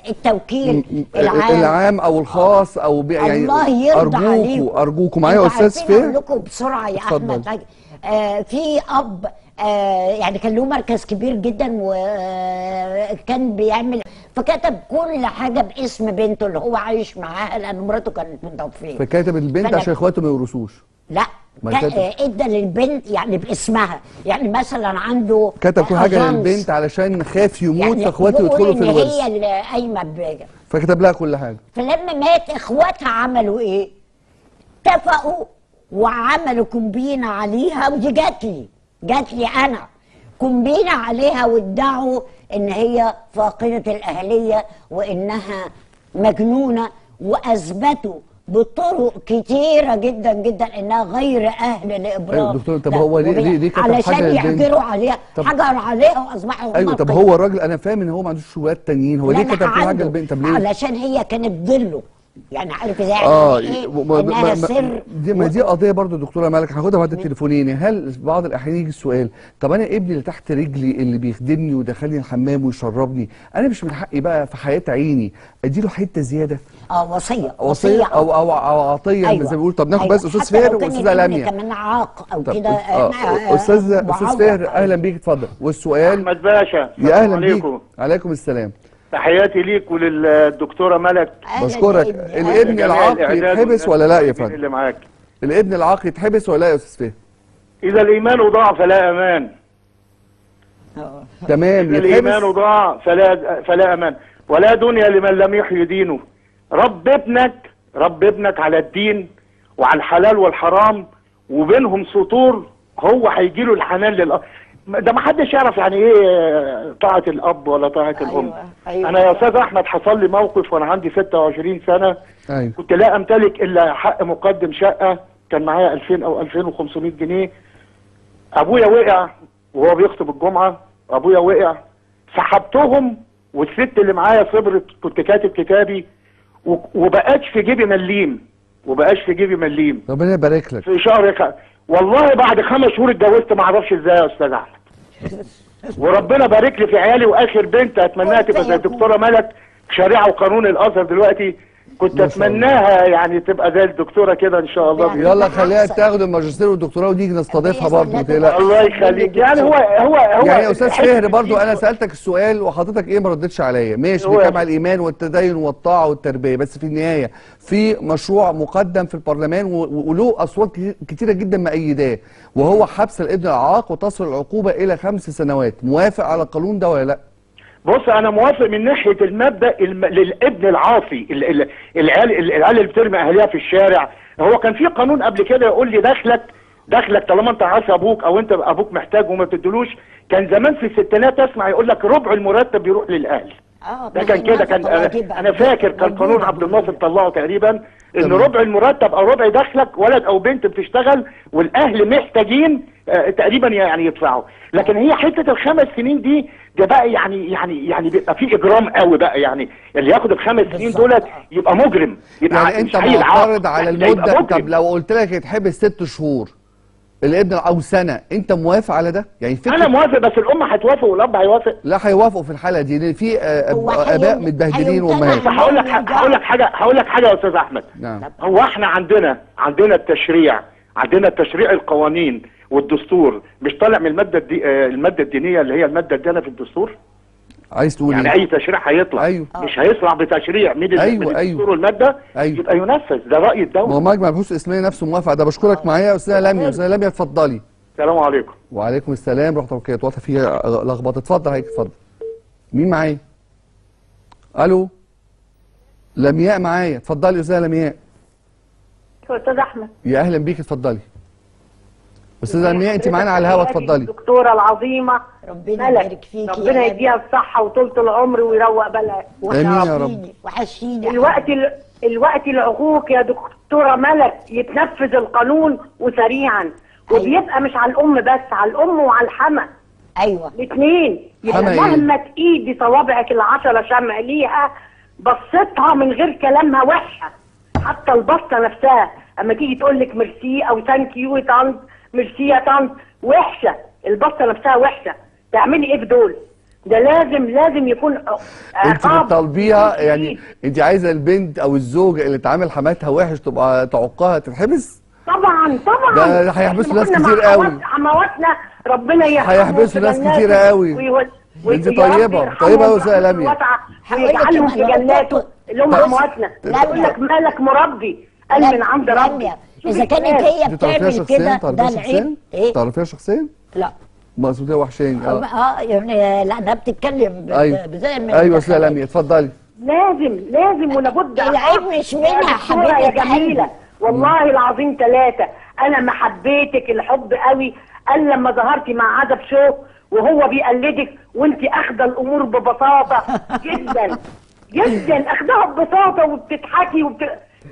التوكيل العام او الخاص او يعني الله يرضى عليكم. ارجوكم معايا يا استاذ فهمي. اقول لكم بسرعه يا احمد، في اب يعني كان له مركز كبير جدا وكان بيعمل، فكتب كل حاجه باسم بنته اللي هو عايش معاها لان مراته كانت متوفيه، فكتب البنت عشان اخواته ما يورثوش. لا ادى للبنت يعني باسمها، يعني مثلا عنده كتب كل حاجه للبنت علشان خاف يموت فاخواته يعني يدخلوا في الورث، هي اللي قايمه بحاجه فكتب لها كل حاجه. فلما مات اخواتها عملوا ايه؟ اتفقوا وعملوا كومبينه عليها، ودي جات لي انا كومبينه عليها، وادعوا ان هي فاقده الاهليه وانها مجنونه، واثبتوا بطرق كتيره جدا جدا انها غير اهل لابراج. ايوه دكتور، طب هو ليه كتب حاجه علشان يحجروا عليها، حجر عليها واصبحوا. ايوه طب هو الراجل، انا فاهم ان هو ما عندوش ولاد تانيين، هو ليه كتب حاجه للبنت؟ طب ليه؟ علشان هي كانت ظله، يعني عارف ازاي ايه انها سر. دي قضيه برضو دكتوره مالك هاخدها بعد التليفونين. هل بعض الاحيان يجي السؤال، طب انا ابني اللي تحت رجلي اللي بيخدمني ويدخلني الحمام ويشربني، انا مش من حقي بقى في حياه عيني اديله حته زياده؟ وصيه او عطيه. أيوة. زي ما بيقولوا. طب ناخد بس استاذ فهر واستاذه لميا كمان عاق او كده. استاذ فهر اهلا بيك، اتفضل. والسؤال احمد باشا، يا اهلا بيك. وعليكم السلام. تحياتي ليك وللدكتوره ملك. بشكرك. الابن العاق يتحبس ولا لا يا فندم؟ اللي معاك الابن العاق يتحبس ولا لا يا استاذ فهد؟ اذا الايمان ضاع فلا امان. تمام. اذا الايمان ضاع فلا امان، ولا دنيا لمن لم يحيي دينه. رب ابنك على الدين وعلى الحلال والحرام، وبينهم سطور، هو هيجي له الحنان للأرض. ده ما حدش يعرف يعني ايه طاعة الاب ولا طاعة الام. أيوة. انا يا استاذ احمد حصل لي موقف وانا عندي 26 سنة. أيوة. كنت لا امتلك الا حق مقدم شقة، كان معايا 2000 او 2500 جنيه. ابويا وقع وهو بيخطب الجمعة، ابويا وقع سحبتهم، والست اللي معايا صبرت، كنت كاتب كتابي وبقاش في جيبي مليم، ربنا يبارك لك. في شهر والله بعد 5 شهور اتجوزت، ما اعرفش ازاي يا استاذ احمد. وربنا بارك لي في عيالي، واخر بنت اتمناها تبقى زي الدكتوره ملك، شريعه وقانون الازهر دلوقتي، كنت اتمناها يعني تبقى زي الدكتوره كده ان شاء الله. يعني يلا خليها تاخد الماجستير والدكتوراه ودي نستضيفها برضه، ما تقلقش. الله يخليك. يعني هو يعني يا استاذ فهر برضه انا سالتك السؤال وحضرتك ايه ما ردتش عليا. ماشي، بنتكلم على الايمان والتدين والطاعه والتربيه، بس في النهايه في مشروع مقدم في البرلمان وله اصوات كتيره جدا مأيداه، وهو حبس الابن العاق وتصل العقوبه الى 5 سنوات. موافق على القانون ده ولا لا؟ بص انا موافق من ناحيه المبدا للابن العاصي، العيال اللي بترمي اهاليها في الشارع. هو كان في قانون قبل كده يقول لي دخلك طالما انت عاصي ابوك او انت ابوك محتاج وما بتدلوش. كان زمان في الستينات اسمع يقول لك ربع المرتب بيروح للاهل. ده كان كده، كان انا فاكر كان قانون عبد الناصر طلعه تقريبا ان ربع المرتب او ربع دخلك، ولد او بنت بتشتغل والاهل محتاجين تقريبا يعني يدفعوا. لكن هي حته ال5 سنين دي ده بقى يعني بيبقى في اجرام قوي بقى، يعني اللي ياخد ال5 سنين دولت يبقى مجرم، يبقى يعني انت معترض على المده. طب لو قلت لك يتحبس 6 شهور الابن او سنه، انت موافق على ده؟ يعني انا موافق، بس الام هتوافق والاب هيوافق؟ لا هيوافقوا في الحاله دي لان في اباء متبهدلين وامهات. هقول لك حاجه يا استاذ احمد. نعم. هو احنا عندنا التشريع، القوانين والدستور مش طالع من الماده الدينيه اللي هي الماده الدينيه في الدستور؟ عايز تقول يعني اي تشريع هيطلع. أيوة. مش هيطلع بتشريع من الدستور والماده. أيوة. يبقى ينفذ، ده راي الدوله. مجمع البحوث الاسلاميه نفسه موافق. ده بشكرك. معايا استاذه لميا. اتفضلي. السلام عليكم. وعليكم السلام ورحمه الله وبركاته. واضح فيها لخبطه. اتفضل هيك، اتفضل. مين معايا؟ الو لمياء معايا، اتفضلي استاذه لمياء. استاذ احمد يا اهلا بيك، اتفضلي. استاذه امنيه انت معانا على الهوا، اتفضلي. الدكتوره العظيمه ربنا يبارك فيكي، ربنا يديها الصحه وطولة العمر ويروق بالها. امين يا رب. وحشيني الوقت لأخوك يا دكتوره ملك يتنفذ القانون وسريعا. وبيبقى مش على الام بس، على الام وعلى الحما. ايوه الاثنين. مهما تأيدي صوابعك العشرة شمع ليها بصتها من غير كلامها وحشة، حتى البصة نفسها اما تيجي تقول لك ميرسي او ثانك يو يا طنط، ميرسي يا طنط، وحشة البصة نفسها وحشة. تعملي ايه في دول؟ ده لازم يكون انت بتطالبيها، يعني انت عايزه البنت او الزوجه اللي تعامل حماتها وحش تبقى تعقها تتحبس؟ طبعا ده هيحبسوا ناس كتير قوي، حمواتنا ربنا يحفظها هيحبسوا ناس كتير قوي. انت طيبه قوي يا سهى لميا، هيجعلهم في جناته اللي هم حمواتنا. يقول لك مالك مربي قال من عند ربي. اذا كانت هي بتعمل كده ده العيب. ايه تعرفيها شخصيا؟ لا مقصودها وحشين. يعني لا انا بتتكلم بزي ما ايوه سلام اتفضلي. لازم ولابد العيب مش منها حبيبتي جميله والله العظيم ثلاثه. انا ما حبيتك الحب قوي الا لما ظهرتي مع عزب شو وهو بيقلدك وانت اخذه الامور ببساطه جدا اخذها ببساطه وبتضحكي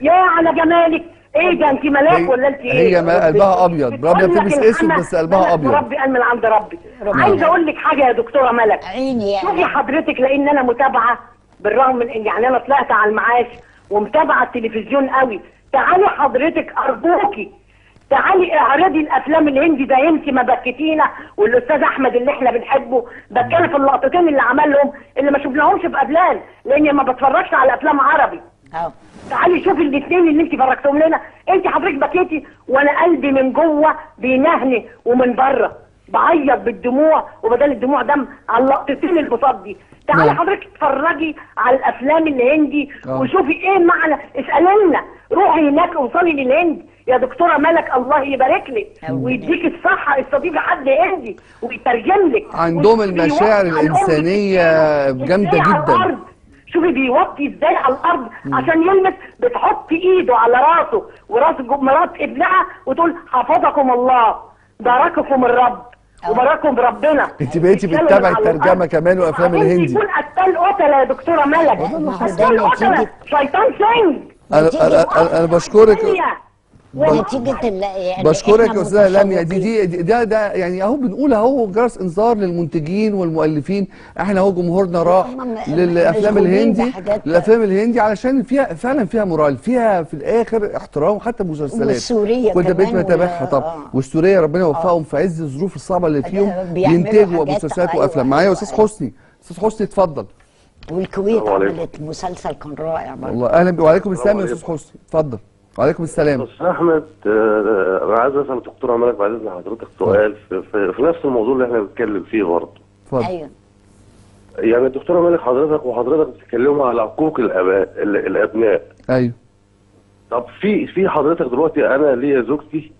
يا على جمالك. ايه ده انت ملاك ولا انت ايه؟ هي قلبها ابيض، بربي بتلبس اسود بس قلبها ابيض. ربي قال من عند ربي. عايزه اقول لك حاجه يا دكتوره ملك، عيني يعني شوفي حضرتك، لان انا متابعه بالرغم من ان يعني انا طلعت على المعاش ومتابعه التلفزيون قوي. تعالي حضرتك ارجوكي تعالي اعرضي الافلام الهندي ده، انت ما بكتينا والاستاذ احمد اللي احنا بنحبه بتكلم في اللقطتين اللي عملهم اللي ما شفناهمش في افلام، لاني ما بتفرجش على افلام عربي. تعالي شوفي الاثنين اللي انت فرجتهم لنا، انت حضرتك بكيتي وانا قلبي من جوه بينهني ومن بره بعيط بالدموع وبدل الدموع دم على اللقطتين البساط دي. تعالي حضرتك اتفرجي على الافلام الهندي وشوفي ايه معنى، اسالي لنا روحي هناك اوصلي للهند يا دكتوره ملك الله يبارك لك ويديك الصحه، استضيفي حد هندي ويترجم لك. عندهم المشاعر الانسانيه جامده جدا. شوفي بيوطي ازاي على الارض عشان يلمس، بتحط ايده على راسه وراس مرات ابنها وتقول حفظكم الله بارككم الرب وبارككم ربنا. انت بقيتي بتتابعي الترجمه كمان وافلام الهندي. يكون قتال قتله يا دكتوره ملك، قتال قتله شيطان سنج. انا بشكرك يعني بشكرك يا استاذه لميا. ده يعني اهو بنقول اهو جرس انذار للمنتجين والمؤلفين. احنا اهو جمهورنا راح للافلام الهندي علشان فيها فعلا فيها مورال، فيها في الاخر احترام. حتى مسلسلات والسوريه كنت بقيت بتابعها طبعا، والسوريه ربنا يوفقهم في عز الظروف الصعبه اللي فيهم ينتجوا مسلسلات وافلام. معايا استاذ حسني، استاذ حسني اتفضل. والكويت عملت مسلسل كان رائع والله. اهلا وعليكم السلام يا استاذ حسني اتفضل. وعليكم السلام استاذ احمد. انا عايز اسال الدكتور عماد بعد حضرتك سؤال في نفس الموضوع اللي احنا بنتكلم فيه برضه. ايوه يعني الدكتور عماد وحضرتك بتتكلموا على حقوق الابناء. ايوه طب في حضرتك دلوقتي انا ليا زوجتي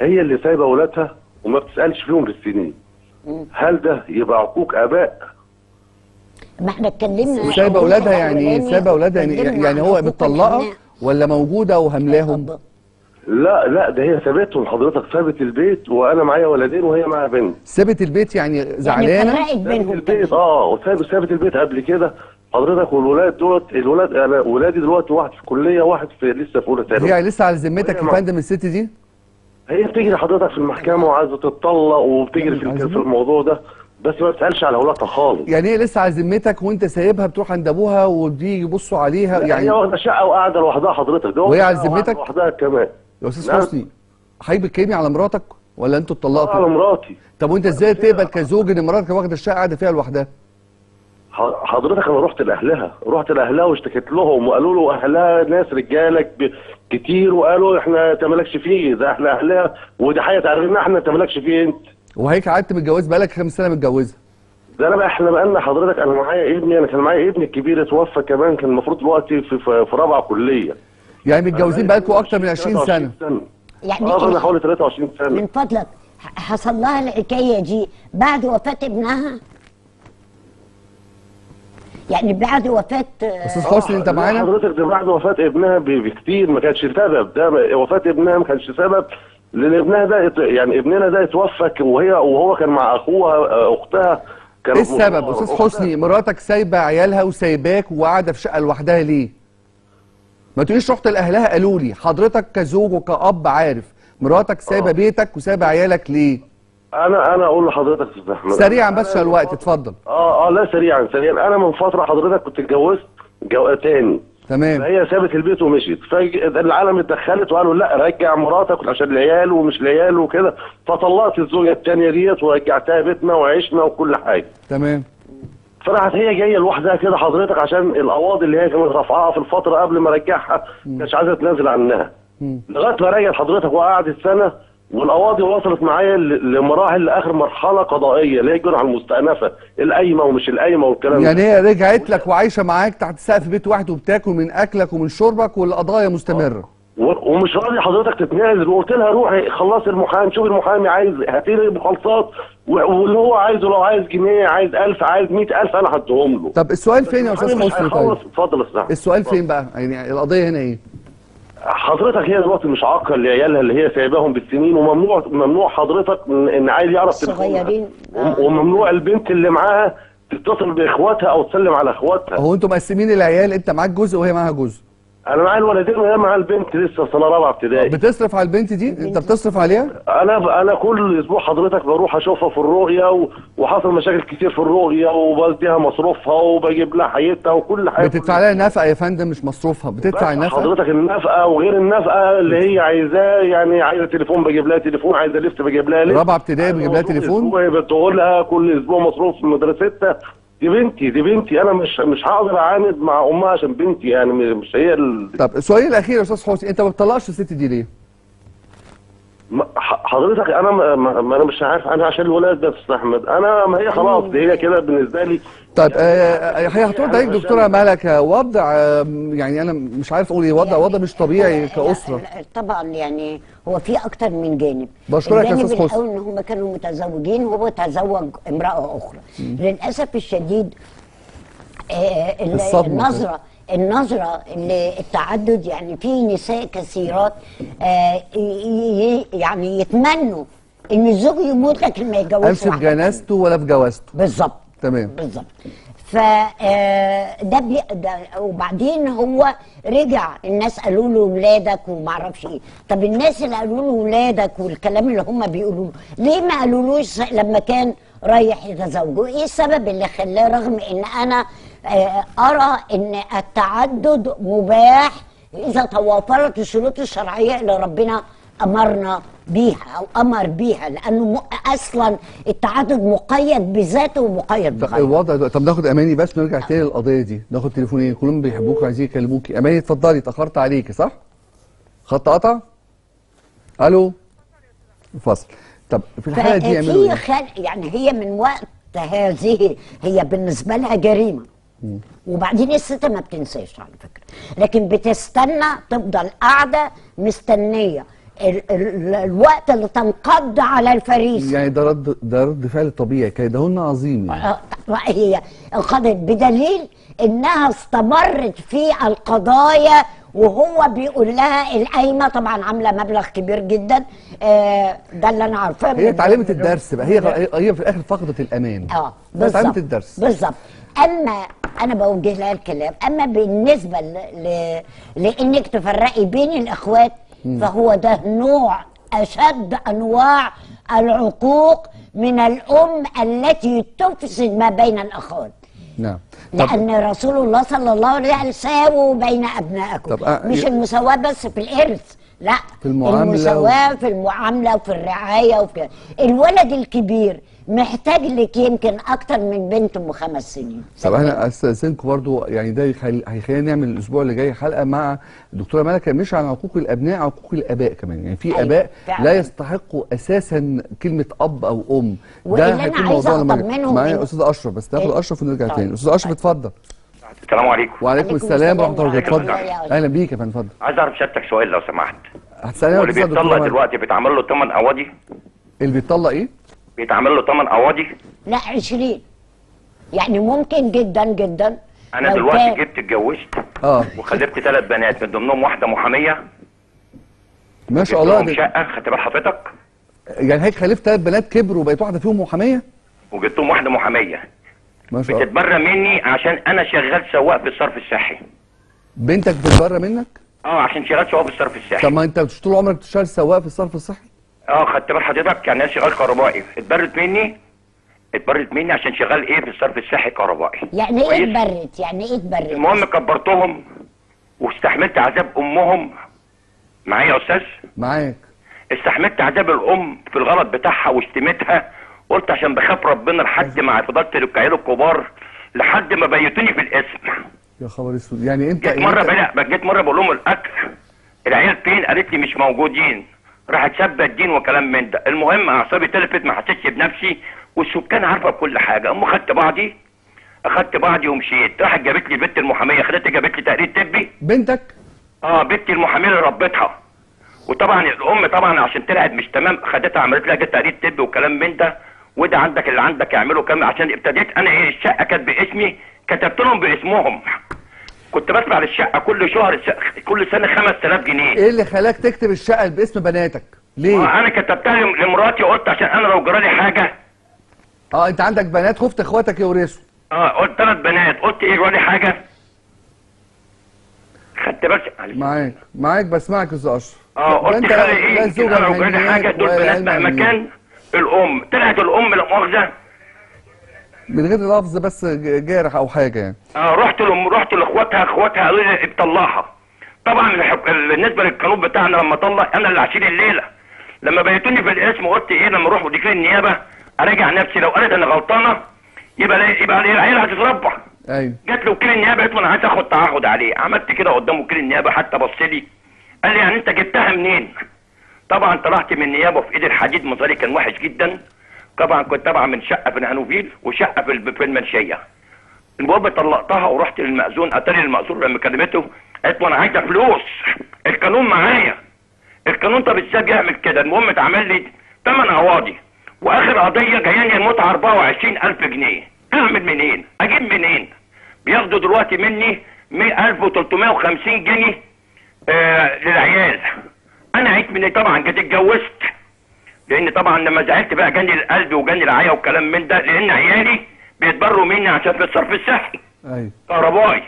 هي اللي سايبه اولادها وما بتسالش فيهم للسنين، هل ده يبقى حقوق اباء؟ ما احنا اتكلمنا سايبه اولادها، يعني سايبه اولادها يعني هو مطلقه ولا موجودة وهملاهم؟ لا ده هي سابتهم حضرتك، سابت البيت وانا معايا ولدين وهي معايا بنت. سابت البيت يعني زعلانة؟ يعني سابت البيت سابت البيت قبل كده حضرتك. والولاد دولت الولاد انا ولادي دلوقتي واحد في الكلية واحد في لسه في اولى ثانوي. هي لسه على ذمتك يا فندم الست دي؟ هي بتجري حضرتك في المحكمة وعايزة تتطلق وبتجري في الموضوع ده بس ما بتسالش على اولادها خالص. يعني هي لسه على ذمتك وانت سايبها بتروح عند ابوها وبيجي يبصوا عليها؟ يعني هي واخده شقه وقاعده لوحدها حضرتك ده وهي على ذمتك لوحدها كمان. يا استاذ حسني حضرتك بتتكلمي على مراتك ولا انتوا اتطلقتوا؟ على مراتي. طب وانت ازاي تقبل كزوج ان مراتك واخده الشقه قاعده فيها لوحدها؟ حضرتك انا رحت لاهلها واشتكيت لهم وقالوا له اهلها ناس رجاله كتير وقالوا احنا انت مالكش فيه ده، احنا اهلها ودي حاجه تعرفنا احنا انت مالكش فيه انت. وهيك قعدت متجوز بقالك 5 سنين متجوزها. ده انا بقى احنا بقالنا حضرتك انا معايا ابني، انا كان معايا ابني الكبير اتوفى كمان، كان المفروض دلوقتي في رابعه كليه. يعني متجوزين بقالكم اكتر من 20 سنة. يعني انا حوالي 23 سنه. من فضلك حصل لها الحكايه دي بعد وفاه ابنها؟ يعني بعد وفاه استاذ حسني انت معانا؟ حضرتك ده بعد وفاه ابنها بكتير، ما كانتش سبب ده، وفاه ابنها ما كانش سبب، لان ابنها ده يعني ابننا ده اتوفى وهو كان مع اخوها اختها. كان ايه السبب استاذ حسني؟ مراتك سايبه عيالها وسايباك وقاعده في شقه لوحدها ليه؟ ما تقوليش رحت لاهلها قالوا لي. حضرتك كزوج وكأب عارف مراتك سايبه بيتك وسايبه عيالك ليه؟ انا اقول لحضرتك يا استاذ احمد سريعا بس عشان الوقت اتفضل. لا سريعا انا من فتره حضرتك كنت اتجوزت تاني تمام، هي سابت البيت ومشيت، فالعالم اتدخلت وقالوا لا رجع مراتك عشان العيال ومش العيال وكده، فطلقت الزوجه الثانيه ديت ورجعتها بيتنا وعشنا وكل حاجه تمام. فراحت هي جايه لوحدها كده حضرتك عشان القواضي اللي هي كانت رافعاها في الفتره قبل ما رجعها كانتش عايزه تنازل عنها لغايه ما رجعت حضرتك وقعدت سنه، والقواضي وصلت معايا لمراحل لاخر مرحله قضائيه اللي هي الجرعه المستأنفه، القايمه ومش القايمه والكلام يعني ده. يعني هي رجعت لك وعايشه معاك تحت سقف بيت واحد وبتاكل من اكلك ومن شربك والقضايا مستمره. ومش راضي حضرتك تتنازل، وقلت لها روحي خلصي المحامي، شوفي المحامي عايز هاتي لي مخالصات واللي هو عايزه، لو عايز جنيه عايز 1000 عايز 100000 انا هديهم له. طب السؤال فين يا استاذ حسني؟ طيب اتفضل يا استاذ. السؤال فين بقى؟ يعني القضيه هنا ايه؟ حضرتك هي دلوقتي مش عاقله لعيالها اللي هي سايباهم بالسنين، وممنوع حضرتك ان عيل يعرف تليفونها، وممنوع البنت اللي معاها تتصل باخواتها او تسلم على اخواتها. هو انتوا مقسمين العيال، انت معاك جزء وهي معاها جزء؟ انا معايا الولدين وهي معايا البنت لسه في سنه رابعه ابتدائي. بتصرف على البنت دي؟ انت بتصرف عليها؟ انا كل اسبوع حضرتك بروح اشوفها في الرؤيه، وحصل مشاكل كتير في الرؤيه وبديها مصروفها وبجيب لها حياتها وكل حاجه. بتدفع لها نفقه يا فندم مش مصروفها، بتدفع النفقه حضرتك، النفقه وغير النفقه اللي هي عايزاه، يعني عايزه تليفون بجيب لها تليفون، عايزه لبس بجيب لها لبس، رابعه ابتدائي بجيب لها تليفون، بديه لها كل اسبوع مصروف مدرستها. دي بنتي انا مش هقدر اعاند مع امها عشان بنتي، يعني مش هي طب السؤال الاخير يا استاذ حسني، انت ما بتطلقش الست دي ليه؟ حضرتك انا ما مش عارف، انا عشان الولاد ده يا استاذ احمد، انا ما هي خلاص هي كده بالنسبه لي. طيب هي هترد عليك دكتوره ملكه، وضع يعني انا مش عارف اقول ايه، وضع مش طبيعي كاسره طبعا، يعني هو في اكتر من جانب. بشكرك يا استاذ حسني. الجانب الاول ان هم كانوا متزوجين وهو تزوج امراه اخرى. للاسف الشديد النظرة للتعدد، يعني في نساء كثيرات يعني يتمنوا ان الزوج يموت لكن ما يتجوزش، امشي في جنازته ولا في جوازته. بالظبط تمام بالظبط. ف ده وبعدين هو رجع الناس قالوا له ولادك وما اعرفش ايه، طب الناس اللي قالوا له ولادك والكلام اللي هم بيقولوا له ليه ما قالولوش لما كان رايح يتزوجوا؟ ايه السبب اللي خلاه، رغم ان انا أرى أن التعدد مباح إذا توافرت الشروط الشرعية اللي ربنا أمرنا بيها أو أمر بيها، لأنه أصلا التعدد مقيد بذاته ومقيد بغيره. الوضع طب ناخد أماني بس نرجع تاني للقضية دي، ناخد تليفونين كلهم بيحبوك وعايزين يكلموكي. أماني اتفضلي، اتأخرت عليكي صح؟ خط قطع؟ ألو؟ فصل. طب في الحالة دي يعملوا إيه؟ يعني هي من وقت هذه هي بالنسبة لها جريمة. وبعدين الست ما بتنساش على فكره، لكن بتستنى، تفضل قاعده مستنيه الوقت اللي تنقض على الفريسه. يعني ده رد فعل طبيعي، كيدهن عظيم. هي انقضت بدليل انها استمرت في القضايا وهو بيقول لها القايمه، طبعا عامله مبلغ كبير جدا، ده اللي انا عارفاه. هي اتعلمت الدرس بقى، هي في الاخر فقدت الامان. بالظبط اتعلمت الدرس بالظبط. اما انا بوجه لها الكلام، اما بالنسبه لانك تفرقي بين الاخوات، فهو ده نوع اشد انواع العقوق من الام التي تفسد ما بين الاخوات. نعم. لأن رسول الله صلى الله عليه وسلم ساووا بين أبنائكم، مش المساواة بس في الإرث، لا في المساواة في المعاملة وفي الرعاية وفي الولد الكبير محتاج لك يمكن أكتر من بنت أم 5 سنين. طب أنا أستأذنكم برضو، يعني ده هيخلينا نعمل الأسبوع اللي جاي حلقة مع الدكتورة ملكة مش عن حقوق الأبناء، عن حقوق الآباء كمان، يعني في آباء لا يستحقوا أساسا كلمة أب أو أم. ده هيكون موضوعنا معايا الأستاذ أشرف، بس ناخد أشرف ونرجع تاني. الأستاذ أشرف اتفضل. السلام عليكم. وعليكم السلام ورحمة الله وبركاته. اتفضل. أهلا بيك يا فندم اتفضل. عايز أعرف سيادتك سؤال لو سمحت. هو اللي بيتطلق دلوقتي بيتعمل له 8 قواضي؟ اللي بيتطلق إيه؟ بيتعمل له 8 قواضي؟ لا 20، يعني ممكن جدا جدا. انا دلوقتي جبت اتجوزت وخلفت 3 بنات، من ضمنهم واحده محاميه ما شاء الله، شقه خدت بال حضرتك. يعني هيك خلفت 3 بنات كبروا وبقت واحده فيهم محاميه، وجبت لهم واحده محاميه ما شاء الله بتتبرى مني عشان انا شغال سواق في الصرف الصحي. بنتك بتتبرى منك؟ عشان شغال سواق في الصرف الصحي. طب ما انت طول عمرك بتشتغل سواق في الصرف الصحي؟ خدت بال حضرتك، يعني انا شغال كهربائي، اتبرد مني عشان شغال ايه في الصرف الصحي كهربائي. يعني ايه اتبرد؟ يعني ايه اتبرد؟ المهم كبرتهم واستحملت عذاب امهم. معايا يا استاذ؟ معاك. استحملت عذاب الام في الغلط بتاعها وشتمتها، قلت عشان بخاف ربنا لحد ما فضلت للكعير الكبار لحد ما بيتوني في الاسم. يا خبر اسود. يعني انت جيت مره بقول لهم الاكل العيال فين؟ قالت لي مش موجودين. راحت سابه الدين وكلام من ده. المهم اعصابي تلفت، ما حسيتش بنفسي والسكان عارفه بكل حاجه. ام خدت بعضي ومشيت. راحت جابت لي البنت المحاميه، خدتها جابت لي تقرير طبي. بنتك؟ بنتي المحاميه اللي ربتها. وطبعا الام طبعا عشان طلعت مش تمام خدتها عملت لها تقرير طبي وكلام من ده، وده عندك اللي عندك اعمله كامل. عشان ابتديت انا ايه، الشقه كانت باسمي، كتبت لهم باسمهم. كنت بدفع للشقه كل شهر كل سنه 5000 جنيه. ايه اللي خلاك تكتب الشقه باسم بناتك؟ ليه؟ انا كتبتها لمراتي، قلت عشان انا لو جرالي حاجه. انت عندك بنات، خفت اخواتك يورثوا. قلت 3 بنات، قلت ايه جرالي حاجه؟ خدت بالك؟ معاك بسمعك يا استاذ اشرف. قلت خلي ايه؟ انا لو جرالي حاجه دول بنات مهما كان. الام طلعت الام لا مؤاخذه من غير لفظ بس جارح او حاجه يعني. رحت لاخواتها، اخواتها قالوا لي اطلعها. طبعا بالنسبه للقانون بتاعنا لما طلع انا اللي هشيل الليله. لما بيتوني في الاسم قلت ايه، لما اروح وذكر النيابه اراجع نفسي، لو قالت انا غلطانه يبقى العيله هتتربع. ايوه. جت لوكيل النيابه قلت له انا عايز اخد تعهد عليه. عملت كده قدام وكيل النيابه، حتى بص لي قال لي يعني انت جبتها منين؟ طبعا طلعت من النيابه في ايد الحديد، مظهري كان وحش جدا. طبعا كنت طبعا من شقه في الهانوفيل وشقه في المنشيه. المهم طلقتها ورحت للمأذون. اتاري المأذون لما كلمته قالت له انا عايزه فلوس، القانون معايا. القانون طب ازاي بيعمل كده؟ المهم اتعمل لي 8 قواضي، واخر قضيه جاياني المتعه 24000 جنيه. اعمل منين؟ اجيب منين؟ بياخدوا دلوقتي مني 1350 جنيه للعيال. انا عيت مني طبعا، جيت اتجوزت، لان طبعا لما زعلت بقى جاني القلب وجاني العيا وكلام من ده، لان عيالي بيتبروا مني عشان في الصرف الصحي. ايوه. كهربائي.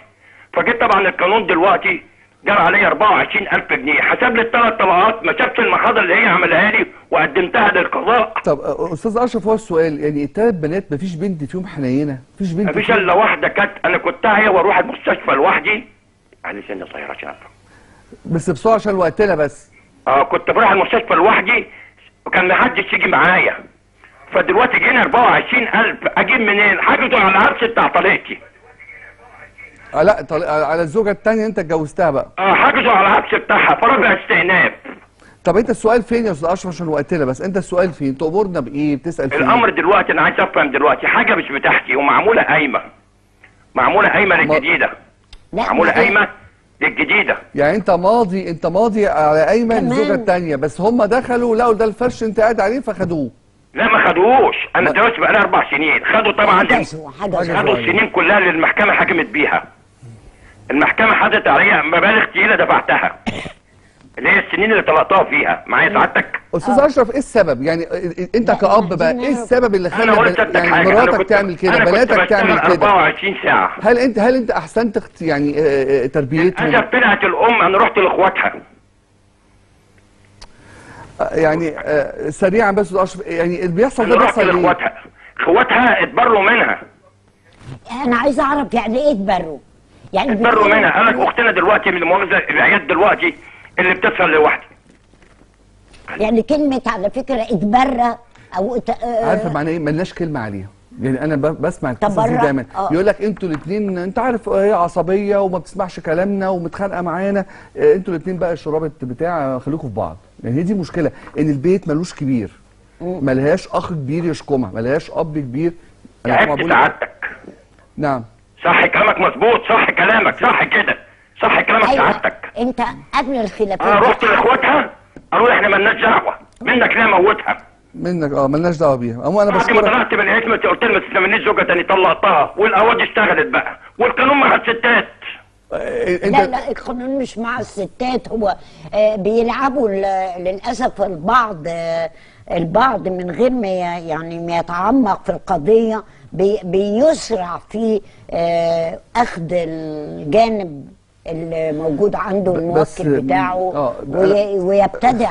فجيت طبعا القانون دلوقتي جاب عليا 24000 جنيه، حسب لي ال3 طلقات، ما شافش المحاضره اللي هي عملها لي وقدمتها للقضاء. طب استاذ اشرف، هو السؤال يعني ال3 بنات مفيش بنت فيهم حنينه؟ مفيش بنت، مفيش الا واحده كانت انا كنت هي واروح المستشفى لوحدي. معلش انا صغير عشان بس بسرعه عشان وقتنا بس. كنت بروح المستشفى لوحدي وكان محدش يجي معايا. فدلوقتي جينا 24000 اجيب منين؟ حاجزوا على العفش بتاع طليقتي. لا على الزوجه الثانيه انت اتجوزتها بقى. حاجزوا على العفش بتاعها فرفع استئناف. طب انت السؤال فين يا استاذ اشرف عشان وقتنا بس؟ انت السؤال فين؟ تقبرنا بايه؟ بتسال فين؟ الامر دلوقتي انا عايز افهم دلوقتي حاجه مش بتاعتي، ومعموله قايمه. معموله قايمه للجديده. معموله قايمه الجديده. يعني انت ماضي على ايمن الزوجه الثانيه، بس هم دخلوا لقوا ده الفرش انت قاعد عليه فخدوه. لا ما خدوهوش، انا دلوقتي بقى لي 4 سنين، خدوا طبعا خدوا السنين كلها للمحكمه حكمت بيها. المحكمه حدت عليا مبالغ تقيله دفعتها. اللي هي السنين اللي طلقتها فيها، معايا سعادتك؟ استاذ اشرف ايه السبب؟ يعني انت كأب بقى ايه السبب اللي خلى يعني مراتك تعمل كده، بناتك تعمل كده؟ 24 ساعة. هل انت احسنت يعني تربيتهم؟ انا طلعت الام، انا رحت لاخواتها. يعني سريعا بس استاذ اشرف، يعني اللي بيحصل ده بيحصل ليه؟ اخواتها اتبروا منها. انا عايز اعرف يعني ايه اتبروا؟ يعني اتبروا منها. انا اختنا دلوقتي من المؤاخذة العيال دلوقتي اللي بتسهل لوحدي. يعني كلمة على فكرة اتبرى أو عارفة معنى إيه؟ ملناش كلمة عليها. يعني أنا بسمع القصص دي دايما، يقول لك أنتوا الاتنين، أنت عارف هي عصبية وما بتسمعش كلامنا ومتخانقة معانا، أنتوا الاتنين بقى الشرابة بتاع خليكوا في بعض. يعني هي دي المشكلة، إن البيت ملوش كبير، ملهاش أخ كبير يشكمها، ملهاش أب كبير. تعبت سعادتك. نعم. صح كلامك، مظبوط، صح كلامك، صح كده. صح كلامك سعادتك. أيوة. انت قبل الخلافات انا رحت لاخواتها قالوا لي احنا مالناش دعوه منك، ليه موتها منك؟ مالناش دعوه بيها. انا بشكرك. بعد ما طلعت من العتمه قلت لها ما تستمنيش زوجه تاني، طلقتها والقواضي اشتغلت بقى، والقانون مع الستات. لا القانون مش مع الستات، هو بيلعبوا للاسف البعض من غير ما يعني ما يتعمق في القضيه، بيسرع في اخذ الجانب اللي موجود عنده الموكل بتاعه ويبتدع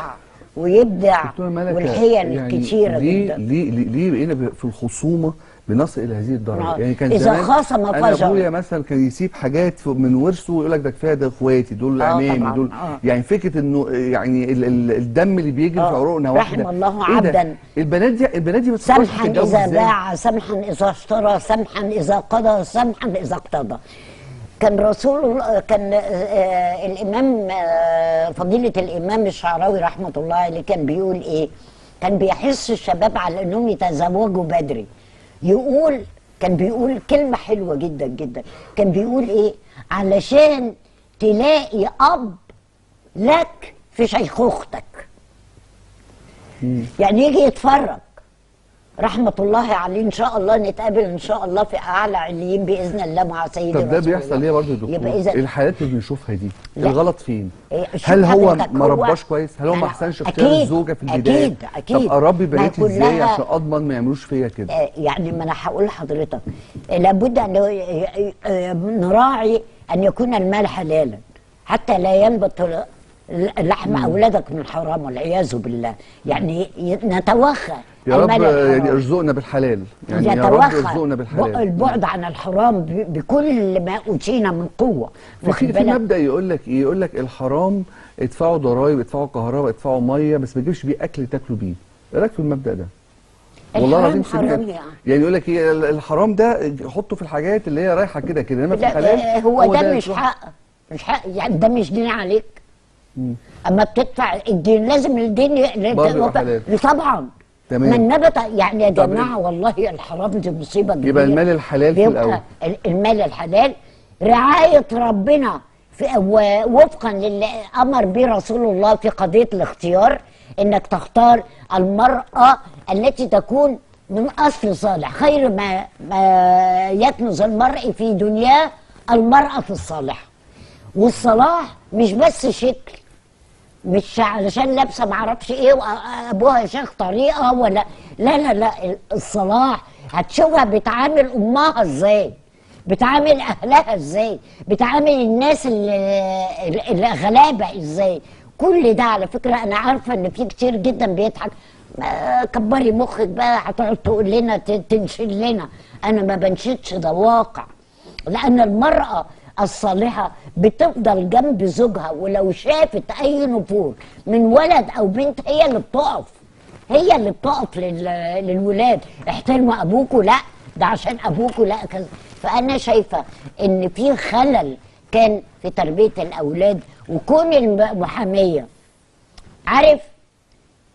ويبدع والحيل يعني كتيرة جدا. ليه بقينا في الخصومة بنصل الى هذه الدرجه؟ يعني كان اذا خاصم فجر. انا ابويا مثلا كان يسيب حاجات من ورثه ويقول لك ده كفايه ده اخواتي دول عمامي دول يعني فكره انه يعني الدم اللي بيجري في عروقنا واحده. رحم الله عبدا. إيه البنات دي بتفكرش تتجوز ازاي؟ سمحا اذا باع، سمحا اذا اشترى، سمحا اذا قضى، سمحا اذا اقتضى. كان الامام فضيله الامام الشعراوي رحمه الله عليه كان بيقول ايه؟ كان بيحس الشباب على انهم يتزوجوا بدري. كان بيقول كلمة حلوة جدا جدا، كان بيقول ايه؟ علشان تلاقي اب لك في شيخوختك. يعني يجي يتفرج رحمة الله عليه. ان شاء الله نتقابل ان شاء الله في اعلى عليين باذن الله مع سيدي رسول الله. طب ده بيحصل ليه برضه يا دكتور؟ الحالات اللي بنشوفها دي الغلط فين؟ هل هو ما رباش كويس؟ هل هو ما احسنش اختيار الزوجه في البدايه؟ اكيد. طب اربي بناتي ازاي عشان اضمن ما يعملوش فيا كده؟ يعني ما انا هقول لحضرتك لابد ان نراعي ان يكون المال حلالا حتى لا ينبت لحم اولادك من حرام والعياذ بالله. يعني نتوخى يا رب يعني ارزقنا بالحلال، يعني يا رب ارزقنا بالحلال. البعد عن الحرام بكل ما اوتينا من قوه. في مبدا يقول لك الحرام ادفعوا ضرايب، ادفعوا كهرباء، ادفعوا ميه، بس ما تجيبش بيه اكل تاكلوا بيه. ايه رايك في المبدا ده؟ والله العظيم سمعت يعني يقول لك ايه الحرام ده حطه في الحاجات اللي هي رايحه كده كده، انما في الحلال هو ده مش حق، مش حق يعني ده مش دين عليك. اما بتدفع الدين لازم الدين طبعا. تمام. من نبت يعني يا جماعه والله الحرام دي مصيبه كبيره. يبقى المال الحلال في الاول، المال الحلال رعايه ربنا ووفقا للي امر به رسول الله في قضيه الاختيار، انك تختار المراه التي تكون من اصل صالح. خير ما يكنز المرء في دنياه المراه الصالحه. والصلاح مش بس شكل، مش علشان لابسه معرفش ايه وابوها شيخ طريقه ولا لا لا لا. الصلاح هتشوفها بتعامل امها ازاي، بتعامل اهلها ازاي، بتعامل الناس اللي غلابه ازاي. كل ده على فكره انا عارفه ان في كتير جدا بيضحك. كبري مخك بقى، هتقعد تقول لنا تنشد لنا. انا ما بنشدش، ده واقع. لان المراه الصالحة بتفضل جنب زوجها، ولو شافت أي نفور من ولد أو بنت هي اللي بتقف للولاد. احترموا أبوكوا، لأ ده عشان أبوكوا، لأ كذا. فأنا شايفة إن في خلل كان في تربية الأولاد. وكون المحامية عارف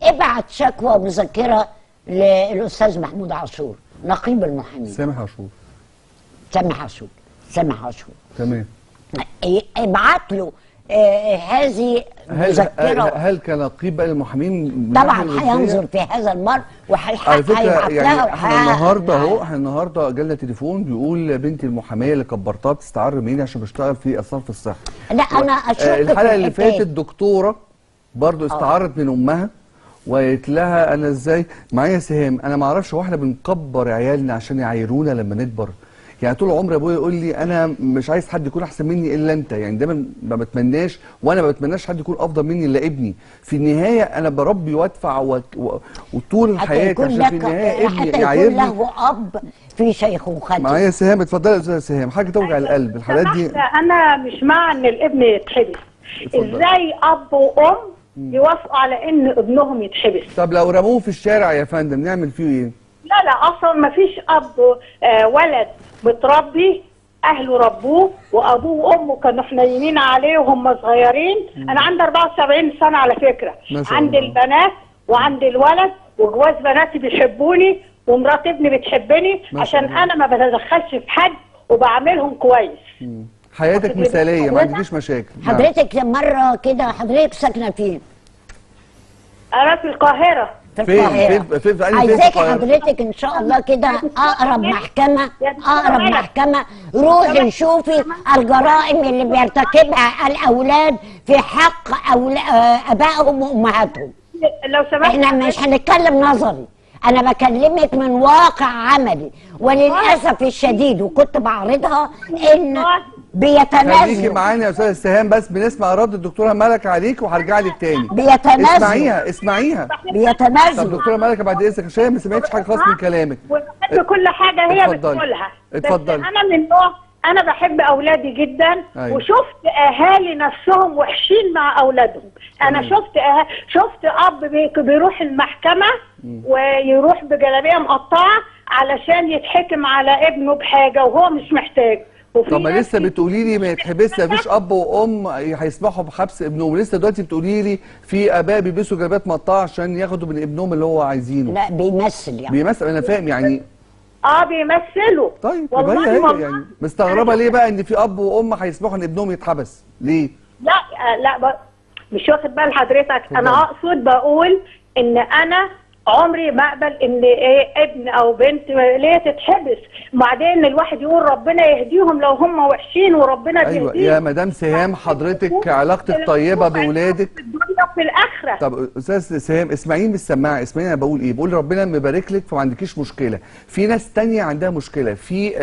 ابعت شكوى مذكرة للأستاذ محمود عاشور نقيب المحامين سامح عاشور. تمام. ابعت له هذه مذكره. هل كنقيب المحامين طبعا هينظر في هذا الامر وهيبعت لها. احنا النهارده اهو، جالنا تليفون بيقول بنتي المحاميه اللي كبرتها بتستعر مني عشان بشتغل في الصرف الصحي. لا انا اشك في الحلقه اللي فاتت الدكتوره برضه استعارت من امها وقالت لها انا ازاي معايا سهام، انا ما اعرفش هو احنا بنكبر عيالنا عشان يعايرونا لما نكبر؟ يعني طول عمري ابويا يقول لي انا مش عايز حد يكون احسن مني الا انت، يعني دايما ما بتمناش، وانا ما بتمناش حد يكون افضل مني الا ابني. في النهايه انا بربي وادفع وطول الحياه عشان في النهايه ابني يعايرني. حتى يكون له اب في شيخوخته. معايا سهام، اتفضلي يا استاذه سهام. حاجه توجع القلب الحالات دي. انا مش مع ان الابن يتحبس. ازاي اب وام يوافقوا على ان ابنهم يتحبس؟ طب لو رموه في الشارع يا فندم نعمل فيه ايه؟ لا اصلا ما فيش اب ولد متربي اهله ربوه وابوه وامه كانوا حنينين عليه وهم صغيرين. انا عندي 74 سنه على فكره، عندي البنات وعندي الولد وجواز بناتي بيحبوني ومرات ابني بتحبني عشان انا ما بتدخلش في حد وبعملهم كويس. حياتك مثاليه ما عندكيش مشاكل. حضرتك مره كده حضرتك ساكنه فين؟ انا في القاهره. فين عايزاك حضرتك ان شاء الله كده اقرب محكمه روحي شوفي الجرائم اللي بيرتكبها الاولاد في حق ابائهم وامهاتهم. لو سمحت احنا مش هنتكلم نظري، انا بكلمك من واقع عملي. وللاسف الشديد وكنت بعرضها ان بيتنازلوا. خليكي معانا يا استاذ سهام، بس بنسمع رد الدكتوره ملكه عليك وهرجع لك تاني. بيتنازلوا. اسمعيها. بيتنازلوا. طب دكتوره ملكه بعد اذنك عشان ما سمعتش حاجه خالص من كلامك. وبحب كل حاجه هي بتقولها. اتفضلي. بس انا من نوع انا بحب اولادي جدا. أيوة. وشفت اهالي نفسهم وحشين مع اولادهم. انا شفت اب بيروح المحكمه ويروح بجلابيه مقطعه علشان يتحكم على ابنه بحاجه وهو مش محتاج. طب ما لسه بتقولي لي ما يتحبسش، مفيش اب وام هيسمحوا بحبس ابنهم، لسه دلوقتي بتقولي لي في اباء بيلبسوا جلابيات مقطعه عشان ياخدوا من ابنهم اللي هو عايزينه. لا بيمثل يعني. بيمثل، انا فاهم يعني. بيمثلوا. طيب والله يعني مستغربه ليه بقى ان في اب وام هيسمحوا ان ابنهم يتحبس؟ ليه؟ لا مش واخد بال حضرتك، انا اقصد بقول ان انا عمري ما اقبل ان ابن او بنت ليه تتحبس، وبعدين الواحد يقول ربنا يهديهم لو هم وحشين وربنا بيهديهم. ايوه يا مدام سهام، حضرتك علاقتك طيبه باولادك في الدنيا وفي الاخره. طب استاذ سهام اسمعيني بالسماعه، اسمعيني انا بقول ايه، بقول ربنا مبارك لك فما عندكيش مشكله، في ناس ثانيه عندها مشكله، في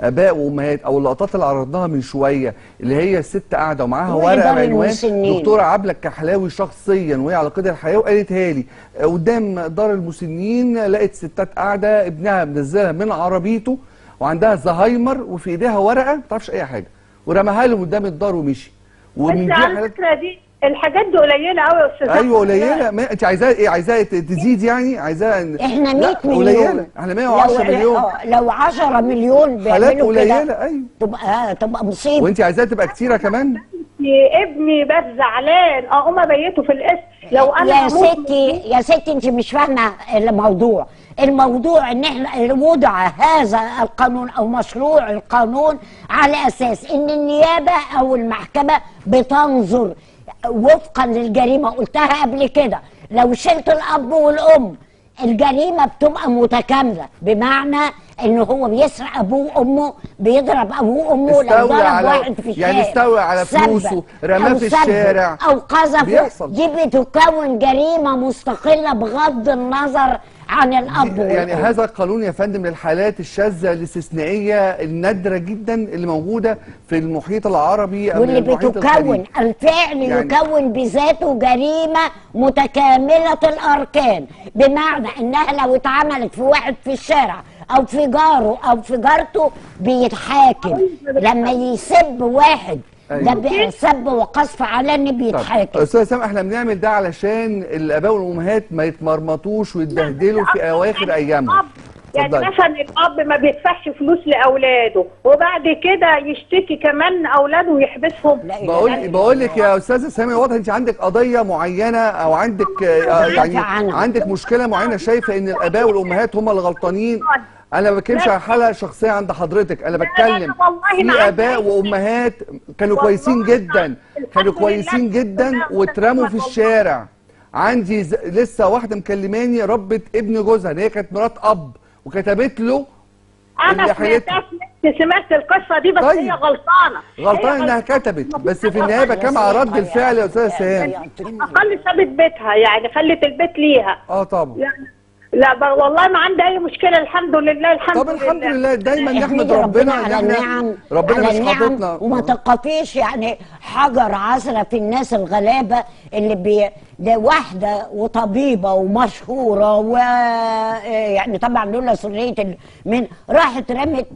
اباء وامهات، او اللقطات اللي عرضناها من شويه اللي هي الست قاعده ومعاها ورقه بعنوان دكتوره عبده الكحلاوي شخصيا وهي على قدر الحياه وقالتها لي قدام دار المسنين، لقت ستات قاعده ابنها منزلها من عربيته وعندها زهايمر وفي ايديها ورقه ما بتعرفش اي حاجه ورماها لهم قدام الدار ومشي. ومن الفكره دي الحاجات دي قليله قوي يا استاذ. ايوه قليله. انت عايزاها ايه؟ عايزاها تزيد يعني؟ عايزاها احنا 100 مليون قليله، احنا 110 مليون. لو 10 مليون بيعملوا كده قليله. ايوه تبقى مصيبه. وانت عايزاها تبقى كتيره كمان. ابني بس زعلان اقوم ابيته في القسم. لو انا يا ستي انت مش فاهمه الموضوع. الموضوع ان احنا وضع هذا القانون او مشروع القانون على اساس ان النيابه او المحكمه بتنظر وفقا للجريمه. قلتها قبل كده، لو شلت الاب والام الجريمه بتبقى متكامله، بمعنى ان هو بيسرق ابوه وامه، بيضرب ابوه وامه، لو ضرب واحد في الشارع يعني استوى على فلوسه، رماه في الشارع او قذفه، دي بتكون جريمه مستقله بغض النظر عن الاب. يعني هذا القانون يا فندم للحالات الشاذه الاستثنائيه النادره جدا اللي موجوده في المحيط العربي او واللي بتكون الفعل يعني يكون بذاته جريمه متكامله الاركان، بمعنى انها لو اتعملت في واحد في الشارع او في جاره او في جارته بيتحاكم، لما يسب واحد ده بيسب وقصف على ان بيتحاكم. استاذ سامح احنا بنعمل ده علشان الاباء والامهات ما يتمرمطوش ويتبهدلوا في اواخر ايامهم. يعني مثلا الاب ما بيدفعش فلوس لاولاده وبعد كده يشتكي كمان اولاده ويحبسهم. بقول لك يا استاذه سامي، واضح انت عندك قضيه معينه او عندك يعني عندك مشكله معينه، شايفه ان الاباء والامهات هم اللي غلطانين. انا ما بتكلمش على حاله شخصيه عند حضرتك، انا بتكلم في اباء وامهات كانوا كويسين جدا، واترموا في الشارع. عندي لسه واحده مكلماني ربة ابن جوزها، هي كانت مرات اب وكتبت له. انا سمعت القصه دي بس. طيب. هي غلطانه انها كتبت، بس في النهايه بكام على رد الفعل يا استاذه سهام. اقل سابت بيتها يعني، خلت البيت ليها. طبعا يعني لا والله ما عندي اي مشكله، الحمد لله الحمد لله دايما نحمد ربنا على النعم، ربنا مش حاططنا. وما تلقطيش يعني حجر عثره في الناس الغلابه اللي ده واحده وطبيبه ومشهوره، ويعني طبعا لولا سريه من راحت رمت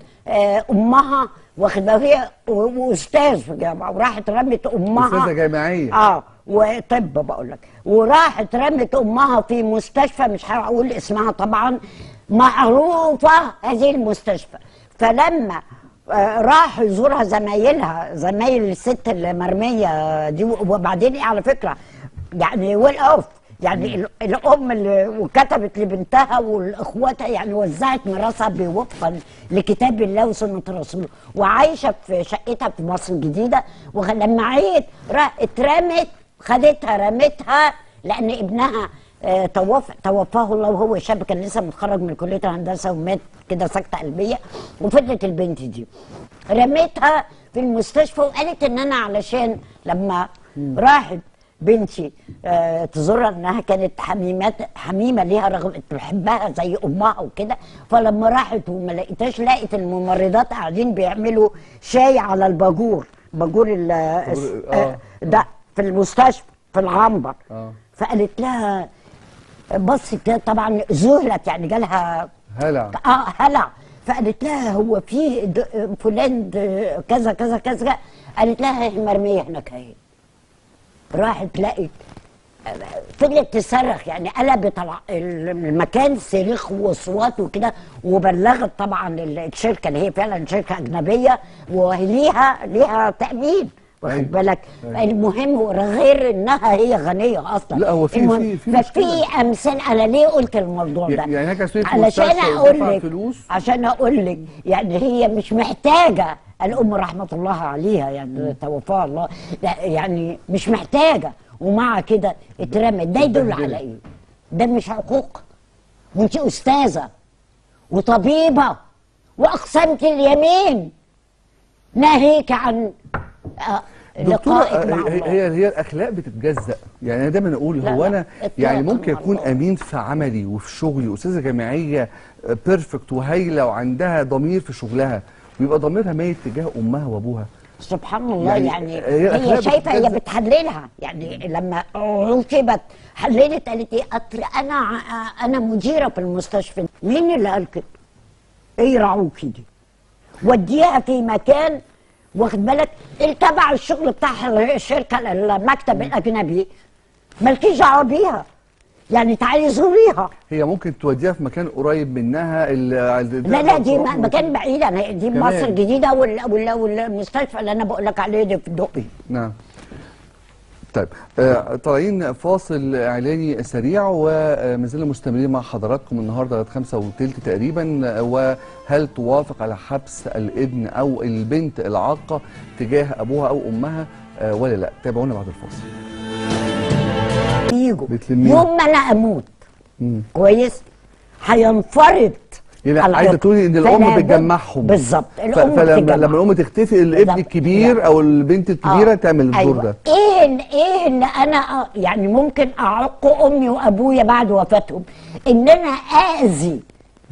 امها، واخد بالها، واستاذ في جامعه وراحت رمت امها، استاذه جامعيه وطب بقول لك، وراحت رمت امها في مستشفى مش هقول اسمها طبعا، معروفه هذه المستشفى. فلما راح يزورها زمايلها، زمايل الست المرميه دي، وبعدين على فكره يعني والأوف يعني الام اللي وكتبت لبنتها والاخواتها يعني وزعت ميراثها وفقا لكتاب الله وسنه رسوله، وعايشه في شقتها في مصر الجديده، ولما عيت اترمت، خدتها رمتها لان ابنها توفاه الله وهو شاب، كان لسه متخرج من كليه الهندسه ومات كده سكته قلبيه، وفضلت البنت دي رمتها في المستشفى. وقالت ان انا علشان لما راحت بنتي تزورها، انها كانت حميمه ليها، رغم بتحبها زي امها وكده. فلما راحت وما لقيتهاش، لقت الممرضات قاعدين بيعملوا شاي على الباجور، باجور ده في المستشفى في العنبر. فقالت لها بصي كده، طبعا ذهلت يعني جالها هلع هلع. فقالت لها هو في فلان كذا كذا كذا، قالت لها هي مرميه هناك اهي. راحت لقيت فضلت تصرخ يعني، قلبت المكان صريخ واصوات وكده، وبلغت طبعا الشركه اللي هي فعلا شركه اجنبيه وليها تامين، واخد بالك. المهم غير انها هي غنيه اصلا، لا هو في امثال. انا ليه قلت الموضوع ده؟ يعني عشان اقول لك يعني هي مش محتاجه. الام رحمه الله عليها يعني توفاها الله، يعني مش محتاجه، ومع كده اترمت. ده يدل على ايه؟ ده مش حقوق. وانت استاذه وطبيبه واقسمت اليمين، ناهيك عن دكتورة. هي الاخلاق بتتجزأ. يعني انا دايما اقول هو انا يعني ممكن اكون امين في عملي وفي شغلي، استاذه جامعيه بيرفكت وهايله وعندها ضمير في شغلها، ويبقى ضميرها ميت تجاه امها وابوها. سبحان الله. يعني هي شايفه هي بتحللها، يعني لما عوقبت حللت قالت ايه؟ انا مديره في المستشفى. مين اللي قال كده؟ ايه رعوكي دي؟ وديها في مكان، واخد بالك، تبع الشغل بتاع الشركه المكتب الاجنبي، مالكيش دعوه بيها. يعني تعالي زوريها. هي ممكن توديها في مكان قريب منها. لا دي مكان بعيد. انا دي مصر الجديده، والمستشفى اللي انا بقول لك عليه ده في الدقي. نعم. طيب طالعين فاصل اعلاني سريع، ومازلنا مستمرين مع حضراتكم النهارده لغايه 5:30 تقريبا. وهل توافق على حبس الابن او البنت العاقه تجاه ابوها او امها ولا لا؟ تابعونا بعد الفاصل. يجوا يوم ما انا اموت كويس هينفرد. يعني عايزه تقولي ان الام بتجمعهم بالظبط. فلما الام تختفي، الابن الكبير او البنت الكبيره تعمل الدور ده. ايه اللي انا يعني ممكن اعق امي وابويا بعد وفاتهم، ان انا اذي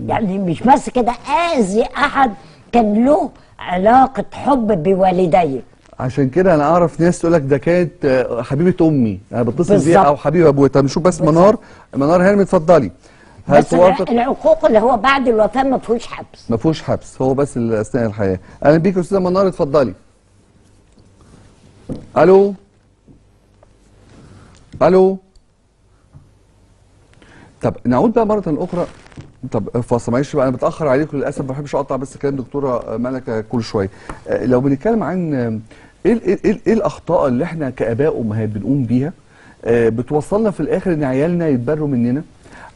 يعني مش بس كده، اذي احد كان له علاقه حب بوالديه. عشان كده انا اعرف ناس تقول لك ده كانت حبيبه امي، انا بتصل بيها، او حبيبه ابويا. طب نشوف بس منار هانم، اتفضلي. بس العقوق اللي هو بعد الوفاه ما فيهوش حبس. ما فيهوش حبس، هو بس اثناء الحياه. اهلا بيك يا استاذه منار، اتفضلي. الو الو. طب نعود بقى مره اخرى. طب فاصل، معلش بقى انا بتاخر عليكم للاسف، ما بحبش اقطع بس كلام دكتوره ملكه كل شويه. لو بنتكلم عن ايه الاخطاء اللي احنا كاباء وامهات بنقوم بيها بتوصلنا في الاخر ان عيالنا يتبروا مننا،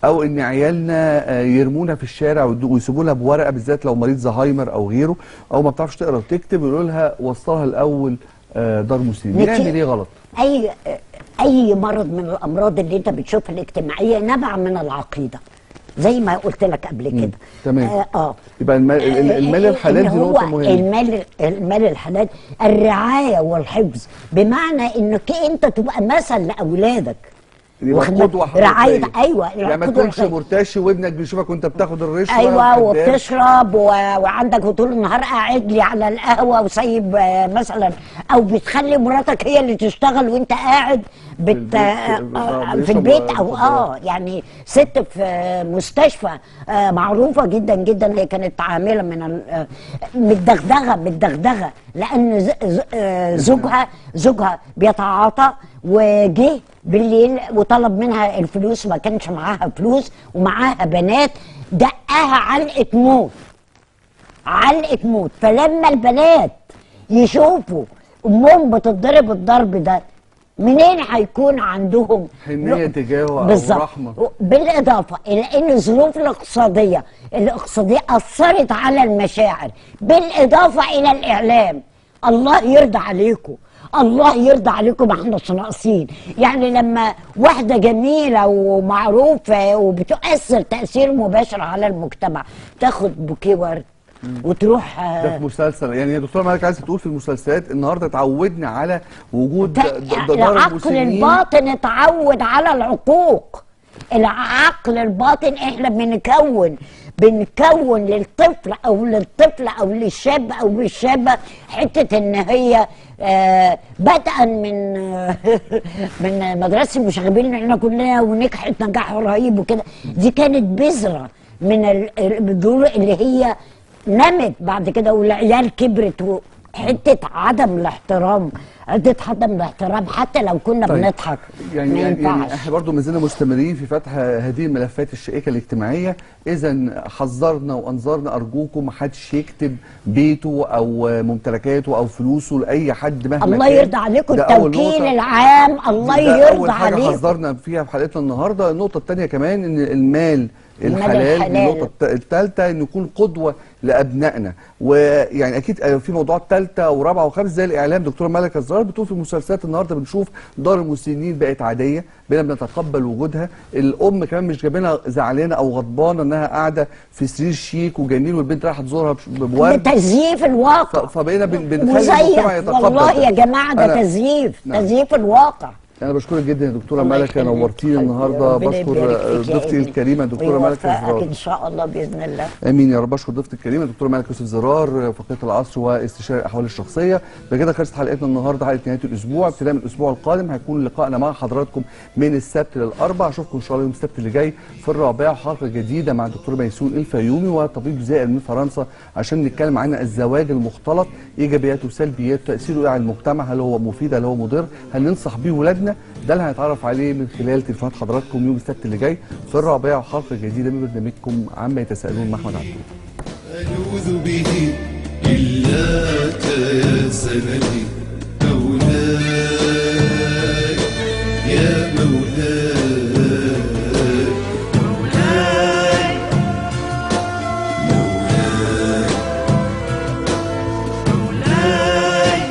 او ان عيالنا يرمونا في الشارع ويسيبونا بورقه، بالذات لو مريض زهايمر او غيره، او ما بتعرفش تقرا وتكتب، يقولوا لها وصلها الاول دار مسنين. بنعمل ايه غلط؟ اي مرض من الامراض اللي انت بتشوفها الاجتماعيه نبع من العقيده، زي ما قلت لك قبل كده. تمام. يبقى المال الحلال دي نقطه مهمه. المال الحلال، الرعايه والحفظ، بمعنى انك انت تبقى مثل لاولادك، وقدوه رعايه. ايوه، يعني ما تكونش مرتشي وابنك بيشوفك وانت بتاخد الرشوه. ايوه، وبتشرب وعندك وطول النهار قاعد لي على القهوه وسايب مثلا، او بتخلي مراتك هي اللي تشتغل وانت قاعد في البيت، او يعني ست في مستشفى معروفه جدا جدا، هي كانت عامله متدغدغه لان زوجها بيتعاطى، وجه بالليل وطلب منها الفلوس، ما كانش معاها فلوس ومعاها بنات، دقها علقه موت، علقه موت. فلما البنات يشوفوا امهم بتضرب الضرب ده، منين هيكون عندهم حنيه تجاهه او رحمه؟ بالاضافه الى ان الظروف الاقتصاديه اثرت على المشاعر، بالاضافه الى الاعلام. الله يرضى عليكم، الله يرضى عليكم، ما احناش ناقصين. يعني لما واحده جميله ومعروفه وبتؤثر تاثير مباشر على المجتمع تاخد بوكيه ورد وتروح ده في مسلسل. يعني يا دكتوره مالك عايزه تقول في المسلسلات النهارده اتعودنا على وجود دجار المسنين. العقل الباطن اتعود على العقوق. العقل الباطن احنا بنكون للطفل او للطفله او للشاب او للشابه حته ان هي بدءا من مدرسه المشاغبين احنا كلنا، ونجحت نجاح رهيب وكده. دي كانت بذره من البذور اللي هي نمت بعد كده والعيال كبرت. حته عدم الاحترام، عدة عدم الاحترام حتى لو كنا بنضحك. يعني احنا برضه ما زلنا مستمرين في فتح هذه الملفات الشائكه الاجتماعيه. اذا حذرنا وانذرنا، ارجوكم ما حدش يكتب بيته او ممتلكاته او فلوسه لاي حد مهما كان. الله يرضى عليكم، التوكيل العام الله يرضى عليكم. احنا حذرنا فيها في حلقتنا النهارده. النقطه الثانيه كمان ان المال الحلال. النقطة الثالثة إنه يكون قدوة لأبنائنا. ويعني أكيد في موضوعات ثالثة ورابعة وخامسة زي الإعلام. دكتورة ملكة الزرار بتقول في المسلسلات النهاردة بنشوف دار المسنين بقت عادية، بقينا بنتقبل وجودها. الأم كمان مش جايبينها زعلانة أو غضبانة إنها قاعدة في سرير شيك وجميل والبنت رايحة تزورها بورد. تزييف الواقع. فبقينا بنخلي المجتمع يتقبل. والله يا جماعة ده تزييف. نعم. تزييف الواقع. أنا بشكرك جدا يا دكتورة ملكة، نورتيني النهارده. بشكر ضيفتي الكريمة دكتورة ملكة الزرار. إن شاء الله بإذن الله. آمين يا رب. بشكر ضيفتي الكريمة دكتورة ملكة يوسف زرار، فقيه العصر واستشاري الأحوال الشخصية. بكده خلصت حلقتنا النهارده، حلقة نهاية الأسبوع. ابتداء من الأسبوع القادم هيكون لقائنا مع حضراتكم من السبت للأربع. أشوفكم إن شاء الله يوم السبت اللي جاي في الرابعة، حلقة جديدة مع الدكتور ميسون الفيومي وطبيب زائر من فرنسا، عشان نتكلم عن الزواج المختلط، إيجابياته وسلبياته، تأثيره على المجتمع، هل هو مفيد هل هو مضر، هل ننصح بيه ولادنا. ده اللي هنتعرف عليه من خلال تليفونات حضراتكم يوم السبت اللي جاي في الرابعه، وحلقه جديده من برنامجكم عم يتساءلون مع احمد عبدون. أجوز به إلا تسألني مولاي يا مولاي مولاي مولاي مولاي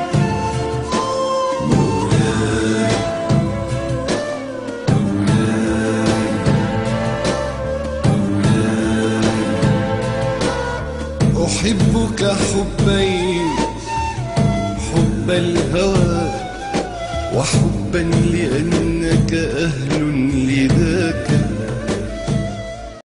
أحبك حبين، حب الهوى وحبا لأنك أهل لذاك.